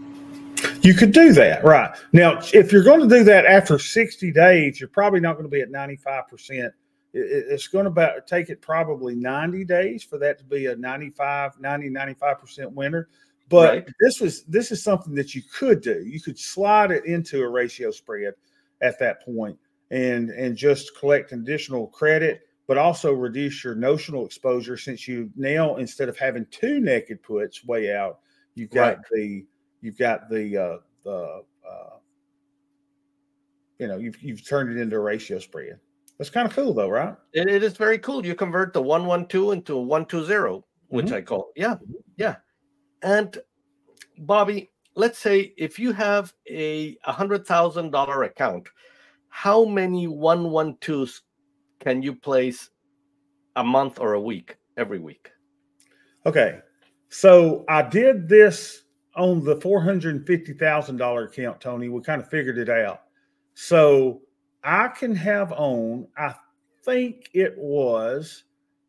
You could do that, right? Now, if you're going to do that after sixty days, you're probably not going to be at ninety-five percent. It's going to take it probably ninety days for that to be a ninety-five, ninety, ninety-five percent winner. But right. this was this is something that you could do. You could slide it into a ratio spread at that point and and just collect conditional credit, but also reduce your notional exposure since you now, instead of having two naked puts way out, you've got right. the You've got the, uh, the uh, you know, you've, you've turned it into a ratio spread. That's kind of cool, though, right? It, it is very cool. You convert the one one two into a one two zero, which mm-hmm. I call. Yeah, yeah. And, Bobby, let's say if you have a one hundred thousand dollar account, how many one one twos can you place a month or a week, every week? Okay. So I did this on the four hundred fifty thousand dollar account, Tony. We kind of figured it out. So I can have on, I think it was,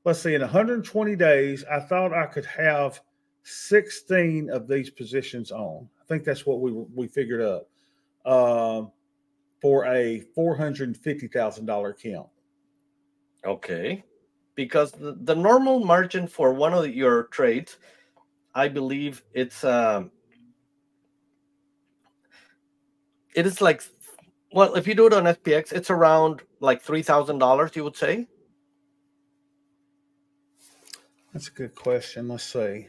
let's see, in one hundred twenty days, I thought I could have sixteen of these positions on. I think that's what we we figured up uh, for a four hundred fifty thousand dollar account. Okay. Because the, the normal margin for one of your trades, I believe it's um, it is like, well, if you do it on S P X, it's around like three thousand dollars. You would say. That's a good question. Let's see.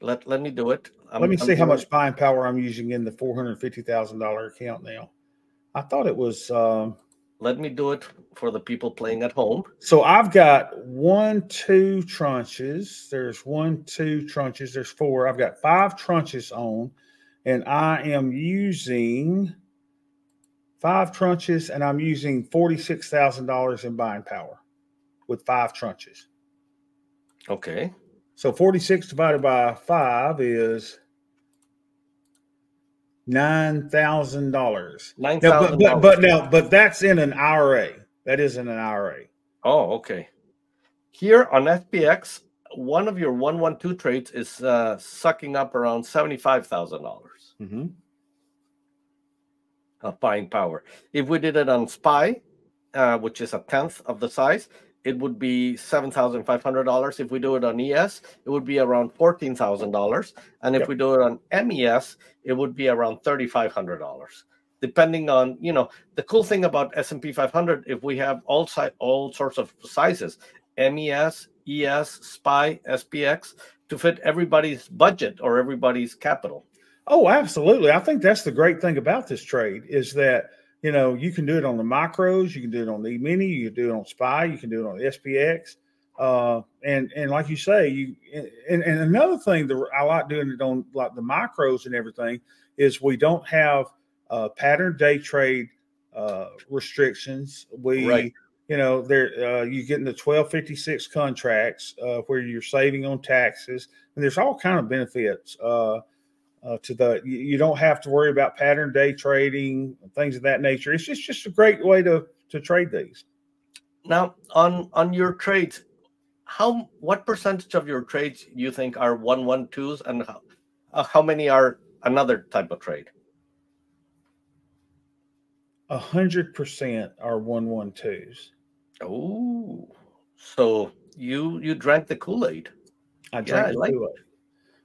Let Let me do it. I'm, let me I'm see how much it. buying power I'm using in the four hundred fifty thousand dollar account now. I thought it was. Um, let me do it for the people playing at home. So I've got one, two tranches. There's one, two tranches. There's four. I've got five tranches on, and I am using five tranches, and I'm using forty-six thousand dollars in buying power with five tranches. Okay. So forty-six divided by five is Nine thousand dollars. Nine thousand dollars. But, but now, but that's in an I R A. That isn't an I R A. Oh, okay. Here on S P X, one of your one one two trades is uh, sucking up around seventy-five thousand dollars mm-hmm. of buying power. If we did it on S P Y, uh, which is a tenth of the size, it would be seven thousand five hundred dollars. If we do it on E S, it would be around fourteen thousand dollars, and if yep. we do it on M E S, it would be around thirty-five hundred dollars, depending on you know the cool thing about S and P five hundred. If we have all si all sorts of sizes, M E S, E S, S P Y, S P X, to fit everybody's budget or everybody's capital. Oh, absolutely! I think that's the great thing about this trade is that. You know, you can do it on the micros, you can do it on the mini, you can do it on S P Y, you can do it on S P X. Uh, and, and like you say, you and, and another thing that I like doing it on like the micros and everything is we don't have uh, pattern day trade uh, restrictions. We, right. you know, there uh, you get in the twelve fifty-six contracts uh, where you're saving on taxes, and there's all kind of benefits. Uh, uh, to the, you, you don't have to worry about pattern day trading and things of that nature. It's just, just a great way to, to trade these. Now on, on your trades, how, what percentage of your trades you think are one one twos, and how, uh, how many are another type of trade? A hundred percent are one one twos. Oh, so you, you drank the Kool-Aid. I drank yeah, the like Kool-Aid.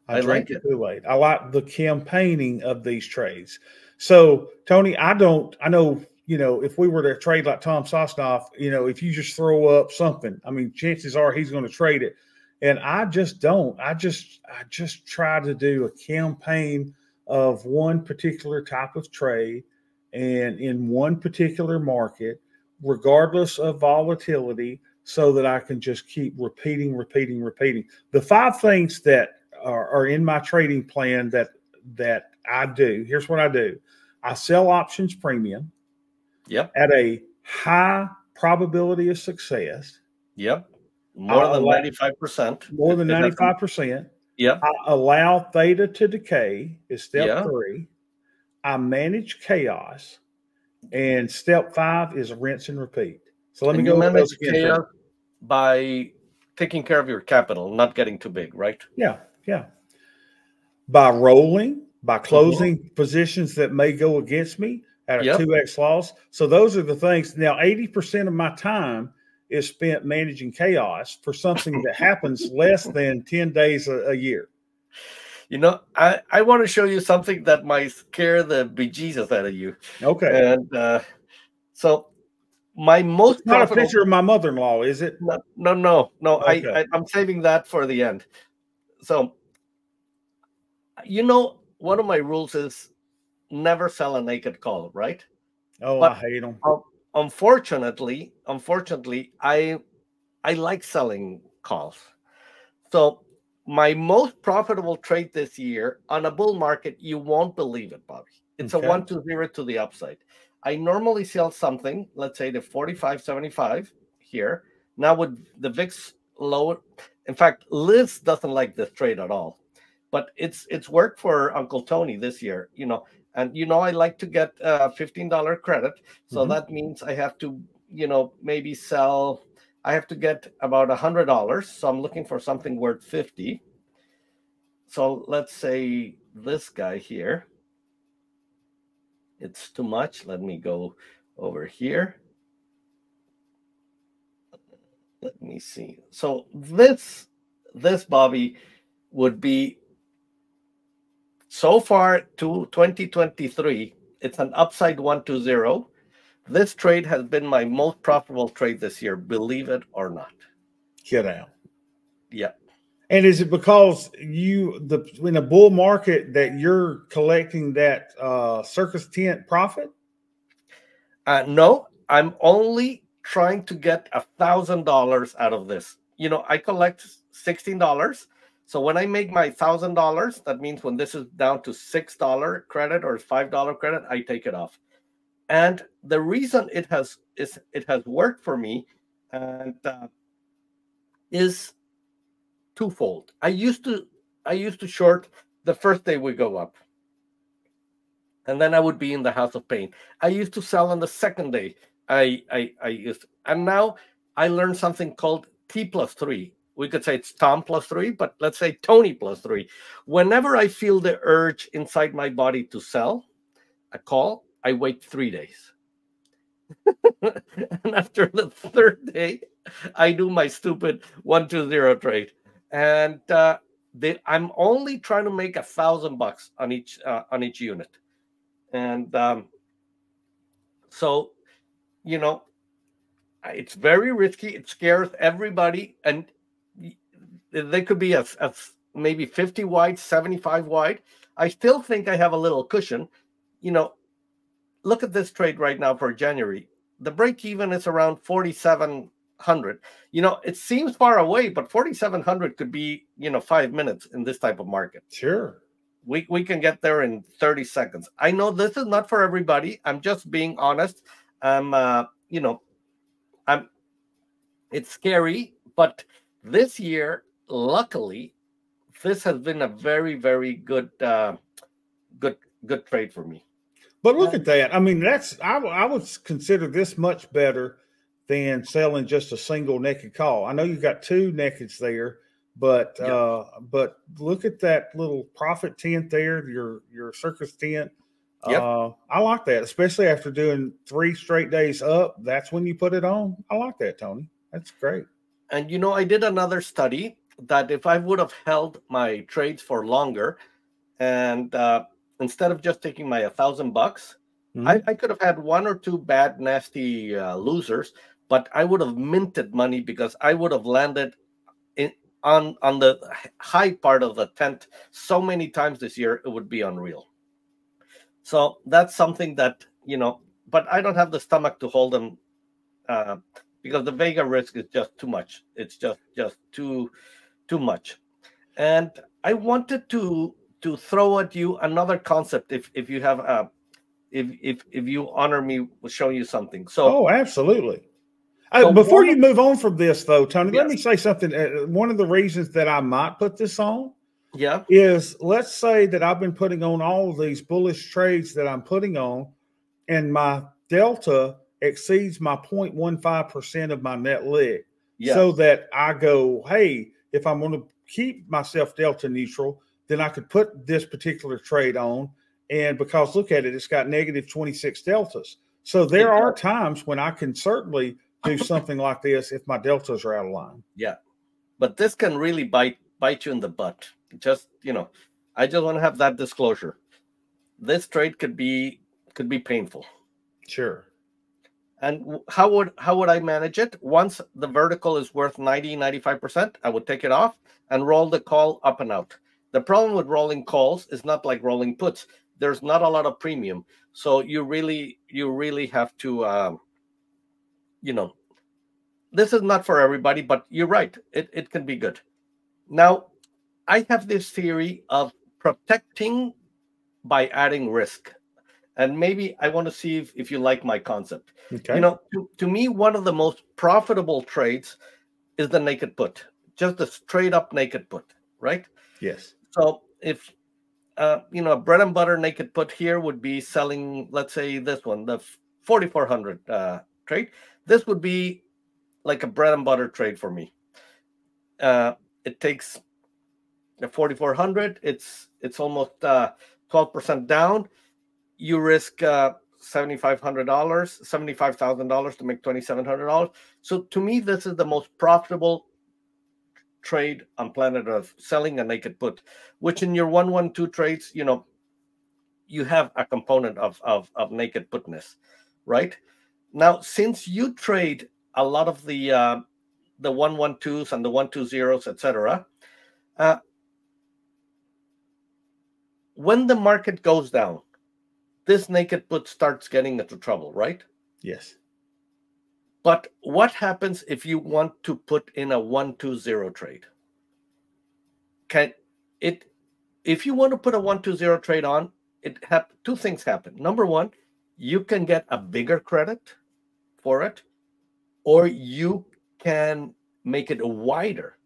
I, I drank like the Kool-Aid. I like the campaigning of these trades. So Tony, I don't, I know, you know, if we were to trade like Tom Sosnoff, you know, if you just throw up something, I mean, chances are he's going to trade it. And I just don't, I just, I just try to do a campaign of one particular type of trade and in one particular market, regardless of volatility, so that I can just keep repeating, repeating, repeating. The five things that are, are in my trading plan that, that I do, here's what I do. I sell options premium. Yep. At a high probability of success. Yep. More than ninety-five percent. More than ninety-five percent. Yep. I allow theta to decay is step yeah. three. I manage chaos. And step five is rinse and repeat. So let and me go manage those again, chaos by taking care of your capital, not getting too big, right? Yeah. Yeah. By rolling, by closing mm-hmm. positions that may go against me at a yep. two X loss. So those are the things. Now, eighty percent of my time is spent managing chaos for something that happens less than ten days a, a year. You know, I, I want to show you something that might scare the bejesus out of you. Okay. And uh, so my most it's not a picture of my mother-in-law, is it? No, no, no. no okay. I, I, I'm saving that for the end. So, you know, one of my rules is never sell a naked call, right? Oh, but I hate them. Um, unfortunately, unfortunately, I I like selling calls. So my most profitable trade this year on a bull market, you won't believe it, Bobby. It's okay. a one two zero to the upside. I normally sell something, let's say the forty-five seventy-five here. Now with the V I X lower, in fact, Liz doesn't like this trade at all, but it's it's worked for Uncle Tony this year, you know. And, you know, I like to get uh, fifteen dollar credit. So mm-hmm. that means I have to, you know, maybe sell, I have to get about one hundred dollars. So I'm looking for something worth fifty. So let's say this guy here. It's too much. Let me go over here. Let me see. So this, this Bobby would be, so far to twenty twenty-three, it's an upside one two zero. This trade has been my most profitable trade this year, believe it or not. Get out. Yeah. And is it because you, the in a bull market, that you're collecting that uh, circus tent profit? Uh, no, I'm only trying to get one thousand dollars out of this. You know, I collect sixteen dollars. So when I make my one thousand dollars, that means when this is down to six dollar credit or five dollar credit, I take it off. And the reason it has is it has worked for me and uh, is twofold. I used to I used to short the first day we go up, and then I would be in the house of pain. I used to sell on the second day. I I, I used to, and now I learned something called T plus three. We could say it's Tom plus three, but let's say Tony plus three. Whenever I feel the urge inside my body to sell a call, I wait three days. And after the third day, I do my stupid one, two, zero trade. And uh, they, I'm only trying to make a thousand bucks on each, uh, on each unit. And um, so, you know, it's very risky. It scares everybody. And they could be a, a maybe fifty wide, seventy-five wide. I still think I have a little cushion. You know, look at this trade right now for January. The break even is around forty-seven hundred. You know, it seems far away, but forty-seven hundred could be, you know, five minutes in this type of market. Sure. We, we can get there in thirty seconds. I know this is not for everybody. I'm just being honest. I'm, uh, you know, I'm, it's scary, but this year, luckily, this has been a very, very good, uh, good, good trade for me. But look at that. I mean, that's I, I would consider this much better than selling just a single naked call. I know you got two nakeds there, but yeah. uh, but look at that little profit tent there, your your circus tent. Yep. Uh, I like that, especially after doing three straight days up. That's when you put it on. I like that, Tony. That's great. And, you know, I did another study that if I would have held my trades for longer and uh, instead of just taking my a thousand bucks, I could have had one or two bad, nasty uh, losers, but I would have minted money because I would have landed in, on, on the high part of the tent so many times this year, it would be unreal. So that's something that, you know, but I don't have the stomach to hold them uh, because the Vega risk is just too much. It's just just too, too much. And I wanted to to throw at you another concept if if you have a, if if if you honor me with showing you something. So oh, absolutely. So I, before you move on from this though, Tony, yes. Let me say something. One of the reasons that I might put this on. Yeah, is let's say that I've been putting on all of these bullish trades that I'm putting on, and my delta exceeds my zero point one five percent of my net leg. Yeah. So that I go, hey, if I'm going to keep myself delta neutral, then I could put this particular trade on. And because look at it, it's got negative twenty-six deltas. So there yeah. are times when I can certainly do something like this if my deltas are out of line. Yeah, but this can really bite bite you in the butt. Just, you know, I just want to have that disclosure. This trade could be could be painful. Sure. And how would how would I manage it? Once the vertical is worth ninety, ninety-five percent, I would take it off and roll the call up and out. The problem with rolling calls is not like rolling puts. There's not a lot of premium. So you really you really have to, um, you know, this is not for everybody, but you're right. It, it can be good. Now, I have this theory of protecting by adding risk. And maybe I want to see if, if you like my concept. Okay. You know, to, to me, one of the most profitable trades is the naked put, just the straight up naked put, right? Yes. So if, uh, you know, a bread and butter naked put here would be selling, let's say this one, the forty-four hundred uh, trade. This would be like a bread and butter trade for me. Uh, it takes... The forty-four hundred, it's it's almost uh, twelve percent down. You risk uh, seventy-five hundred dollars, seventy-five thousand dollars to make twenty-seven hundred dollars. So to me, this is the most profitable trade on planet Earth, selling a naked put, which in your one one two trades, you know, you have a component of, of, of naked putness, right? Now, since you trade a lot of the uh, the one one twos and the one two zeros, et cetera, uh, when the market goes down, this naked put starts getting into trouble, right? Yes. But what happens if you want to put in a one two zero trade? Can it? If you want to put a one two zero trade on, it have two things happen. Number one, you can get a bigger credit for it, or you can make it wider,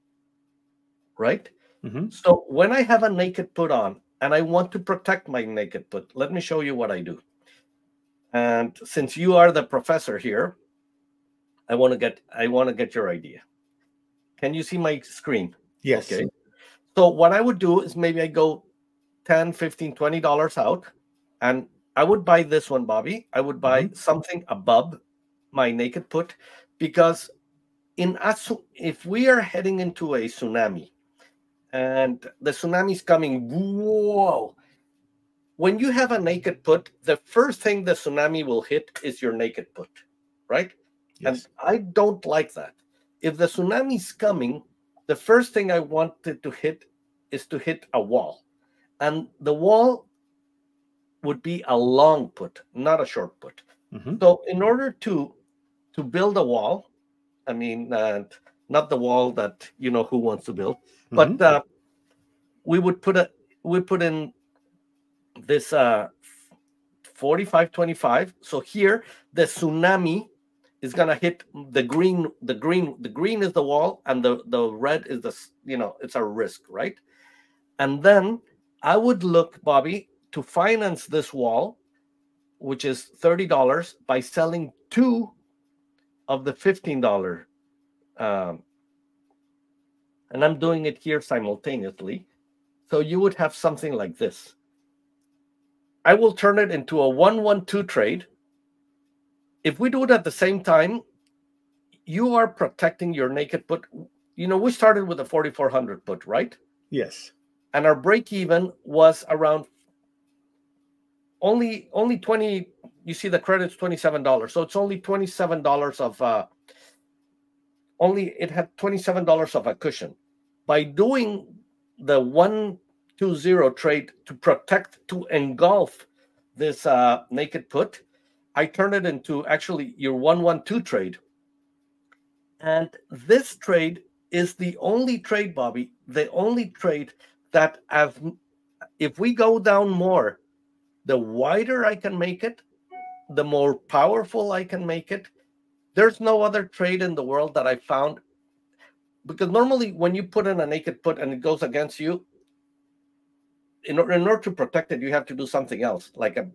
right? Mm-hmm. So when I have a naked put on, and I want to protect my naked put. Let me show you what I do. And since you are the professor here, I want to get I want to get your idea. Can you see my screen? Yes. Okay. So what I would do is maybe I go ten, fifteen, twenty dollars out, and I would buy this one, Bobby. I would buy mm-hmm. something above my naked put, because in us, if we are heading into a tsunami, and the tsunami is coming, whoa. When you have a naked put, the first thing the tsunami will hit is your naked put, right? Yes. And I don't like that. If the tsunami is coming, the first thing I wanted to hit is to hit a wall. And the wall would be a long put, not a short put. Mm-hmm. So in order to, to build a wall, I mean, uh, not the wall that, you know, who wants to build, but mm-hmm. uh, we would put a we put in this uh, forty-five twenty-five. So here the tsunami is gonna hit the green. The green the green is the wall, and the the red is the you know it's a risk, right? And then I would look, Bobby, to finance this wall, which is thirty dollars, by selling two of the fifteen dollars. Um, and I'm doing it here simultaneously. So you would have something like this. I will turn it into a one one two trade. If we do it at the same time, you are protecting your naked put. You know, we started with a forty-four hundred put, right? Yes. And our break even was around only only twenty. You see the credit's twenty-seven dollars. So it's only twenty-seven dollars of uh, only it had twenty-seven dollars of a cushion. By doing the one two zero trade to protect, to engulf this uh, naked put, I turned it into actually your one one two trade. And this trade is the only trade, Bobby, the only trade that I've, if we go down more, the wider I can make it, the more powerful I can make it. There's no other trade in the world that I found, because normally when you put in a naked put and it goes against you, in, in order to protect it, you have to do something else, like a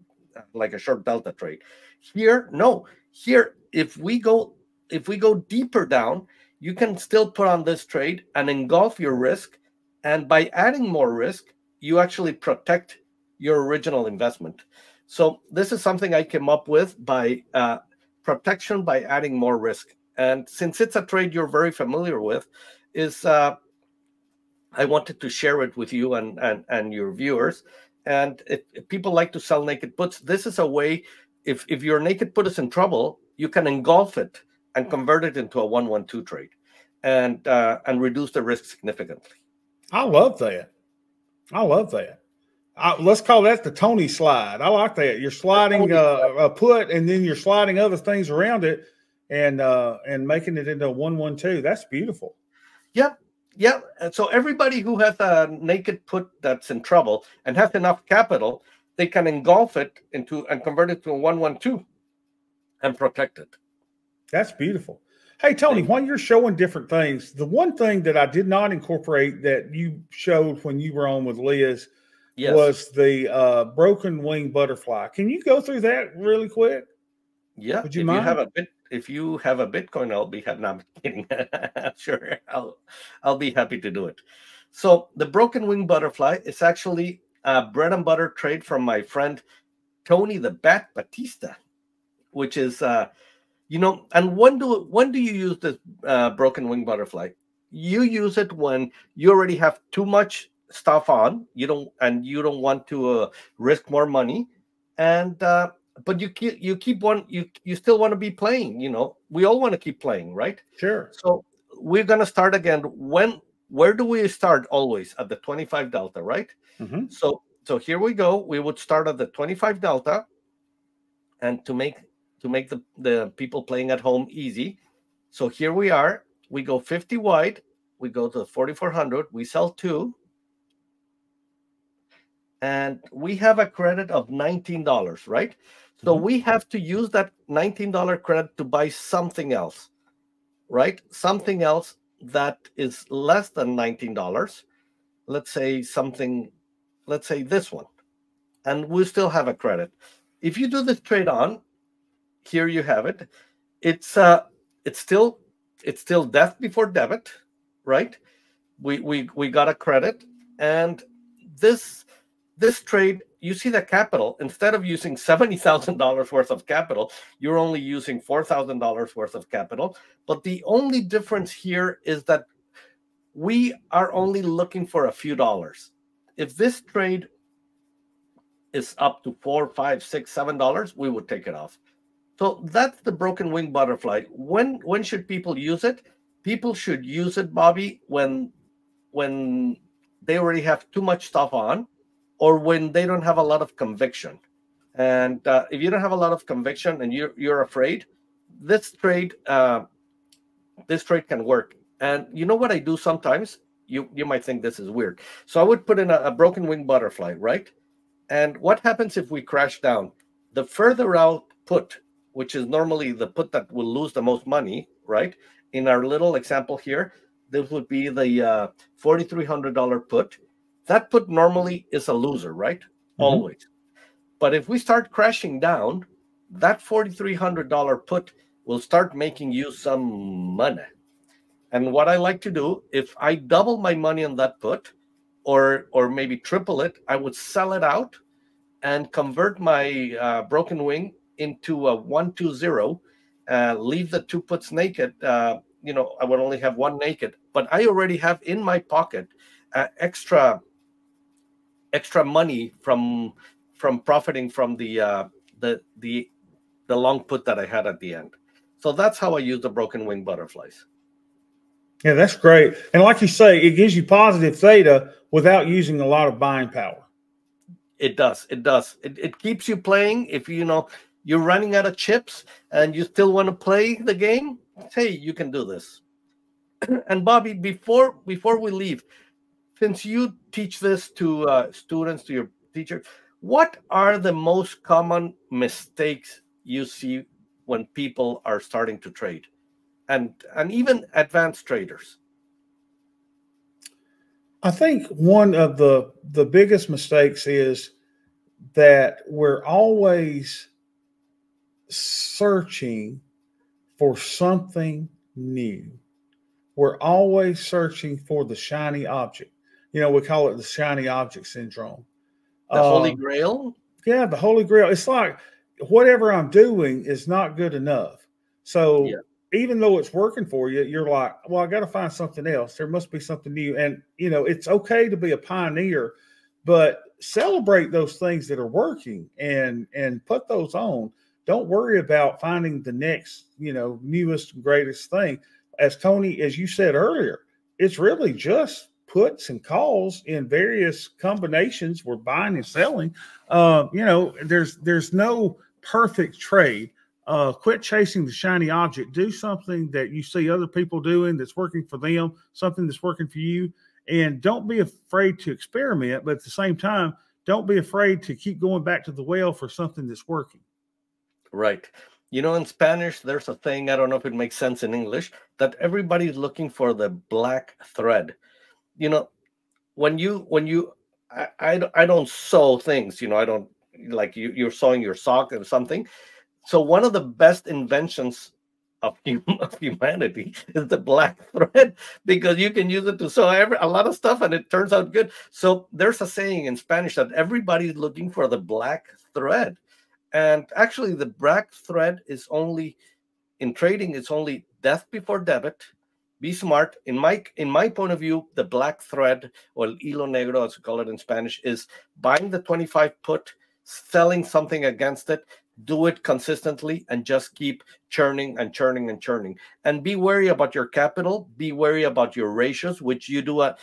like a short delta trade. Here, no. Here, if we go if we go deeper down, you can still put on this trade and engulf your risk. And by adding more risk, you actually protect your original investment. So this is something I came up with, by uh, protection by adding more risk. And since it's a trade you're very familiar with, is uh, I wanted to share it with you and, and, and your viewers. And if, if people like to sell naked puts, this is a way, if, if your naked put is in trouble, you can engulf it and convert it into a one one two trade and, uh, and reduce the risk significantly. I love that. I love that. I, let's call that the Tony slide. I like that. You're sliding uh, a put, and then you're sliding other things around it, and uh, and making it into a one one two. That's beautiful. Yep, yep. And so everybody who has a naked put that's in trouble and has enough capital, they can engulf it into and convert it to a one one two, and protect it. That's beautiful. Hey, Tony, while you're showing different things, the one thing that I did not incorporate that you showed when you were on with Liz, yes, was the uh, broken wing butterfly. Can you go through that really quick? Yeah. Would you if mind? You have a bit, if you have a Bitcoin, I'll be happy. No, I'm kidding. Sure, I'll, I'll be happy to do it. So the broken wing butterfly is actually a bread and butter trade from my friend Tony the Bat Batista, which is... Uh, You know, and when do when do you use this uh, broken wing butterfly? You use it when you already have too much stuff on, you don't, and you don't want to uh, risk more money, and uh, but you keep you keep one you you still want to be playing. You know, we all want to keep playing, right? Sure. So we're gonna start again. When where do we start? Always at the twenty-five delta, right? Mm-hmm. So so here we go. We would start at the twenty-five delta, and to make. to make the, the people playing at home easy. So here we are, we go fifty wide, we go to forty-four hundred, we sell two, and we have a credit of nineteen dollars, right? So mm-hmm. we have to use that nineteen dollar credit to buy something else, right? Something else that is less than nineteen dollars. Let's say something, let's say this one, and we still have a credit. If you do this trade on, here you have it. It's uh, it's still it's still death before debit, right? We we we got a credit, and this this trade, you see the capital. Instead of using seventy thousand dollars worth of capital, you're only using four thousand dollars worth of capital. But the only difference here is that we are only looking for a few dollars. If this trade is up to four, five, six, seven dollars, we would take it off. So that's the broken wing butterfly. When when should people use it? People should use it, Bobby, when when they already have too much stuff on, or when they don't have a lot of conviction. And uh, if you don't have a lot of conviction and you're you're afraid, this trade uh, this trade can work. And you know what I do sometimes? You you might think this is weird. So I would put in a, a broken wing butterfly, right? And what happens if we crash down? The further out put, which is normally the put that will lose the most money, right? In our little example here, this would be the uh, forty-three hundred dollar put. that put normally is a loser, right? Mm-hmm. Always. But if we start crashing down, that four thousand three hundred dollar put will start making you some money. And what I like to do, if I double my money on that put, or or maybe triple it, I would sell it out and convert my uh, broken wing into a one two zero, uh, leave the two puts naked. Uh, you know, I would only have one naked, but I already have in my pocket uh, extra extra money from from profiting from the uh, the the the long put that I had at the end. So that's how I use the broken wing butterflies. Yeah, that's great. And like you say, it gives you positive theta without using a lot of buying power. It does. It does. It, it keeps you playing. If, you know, you're running out of chips and you still want to play the game, hey, you can do this. And Bobby, before before we leave, since you teach this to uh, students, to your teachers, what are the most common mistakes you see when people are starting to trade? And, and even advanced traders? I think one of the, the biggest mistakes is that we're always searching for something new. We're always searching for the shiny object. You know, we call it the shiny object syndrome. The um, Holy Grail? Yeah, the Holy Grail. It's like whatever I'm doing is not good enough. So... yeah. Even though it's working for you, you're like, well, I got to find something else. There must be something new. And, you know, it's okay to be a pioneer, but celebrate those things that are working and, and put those on. Don't worry about finding the next, you know, newest, greatest thing. As Tony, as you said earlier, it's really just puts and calls in various combinations. We're buying and selling. Uh, you know, there's, there's no perfect trade. Uh, quit chasing the shiny object. Do something that you see other people doing that's working for them, something that's working for you. And don't be afraid to experiment, but at the same time, don't be afraid to keep going back to the well for something that's working. Right. You know, in Spanish, there's a thing, I don't know if it makes sense in English, that everybody's looking for the black thread. You know, when you, when you, I, I, I don't sew things, you know, I don't, like you, you're sewing your sock or something. So one of the best inventions of, of humanity is the black thread, because you can use it to sew every, a lot of stuff and it turns out good. So there's a saying in Spanish that everybody's looking for the black thread. And actually the black thread is only, in trading, it's only death before debit. Be smart. In my, in my point of view, the black thread, or el hilo negro as we call it in Spanish, is buying the twenty-five put, selling something against it, do it consistently, and just keep churning and churning and churning. And be wary about your capital. Be wary about your ratios, which you do. A,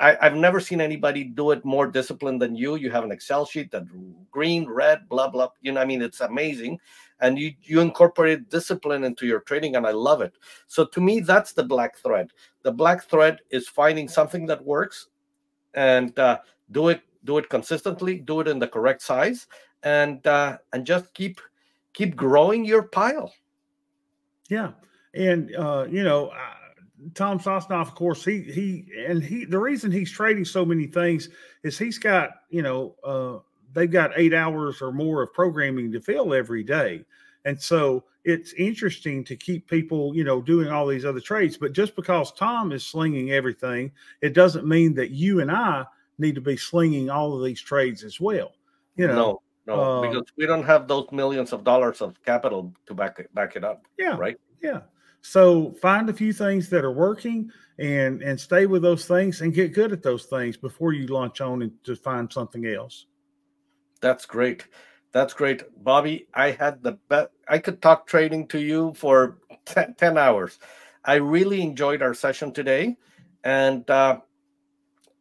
I, I've never seen anybody do it more disciplined than you. You have an Excel sheet that green, red, blah, blah. You know, I mean, it's amazing. And you, you incorporate discipline into your trading, and I love it. So to me, that's the black thread. The black thread is finding something that works and uh, do it, do it consistently, do it in the correct size, and uh and just keep keep growing your pile. Yeah. And uh you know, uh, Tom Sosnoff, of course, he he and he the reason he's trading so many things is he's got, you know, uh they've got eight hours or more of programming to fill every day. And so it's interesting to keep people, you know, doing all these other trades. But just because Tom is slinging everything, it doesn't mean that you and I need to be slinging all of these trades as well, you know. No. No, because we don't have those millions of dollars of capital to back it, back it up. Yeah, right. Yeah. So find a few things that are working and and stay with those things and get good at those things before you launch on and to find something else. That's great. That's great, Bobby. I had the best. I could talk trading to you for ten hours. I really enjoyed our session today, and uh,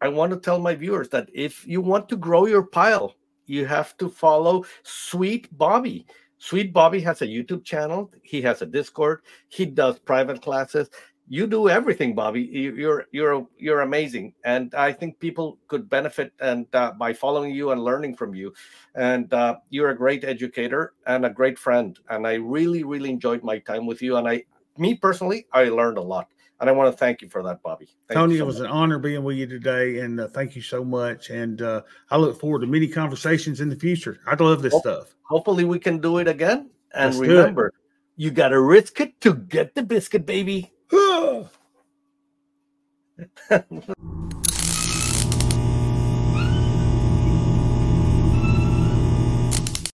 I want to tell my viewers that if you want to grow your pile, you have to follow Sweet Bobby. Sweet Bobby has a YouTube channel. He has a Discord. He does private classes. You do everything, Bobby. You're you're you're amazing, and I think people could benefit and uh, by following you and learning from you. And uh, you're a great educator and a great friend. And I really really enjoyed my time with you. And I, me personally, I learned a lot. And I want to thank you for that, Bobby. Thank Tony, so it was much. An honor being with you today, and uh, thank you so much. And uh, I look forward to many conversations in the future. I love this Ho stuff. Hopefully we can do it again. And Let's remember, you got to risk it to get the biscuit, baby.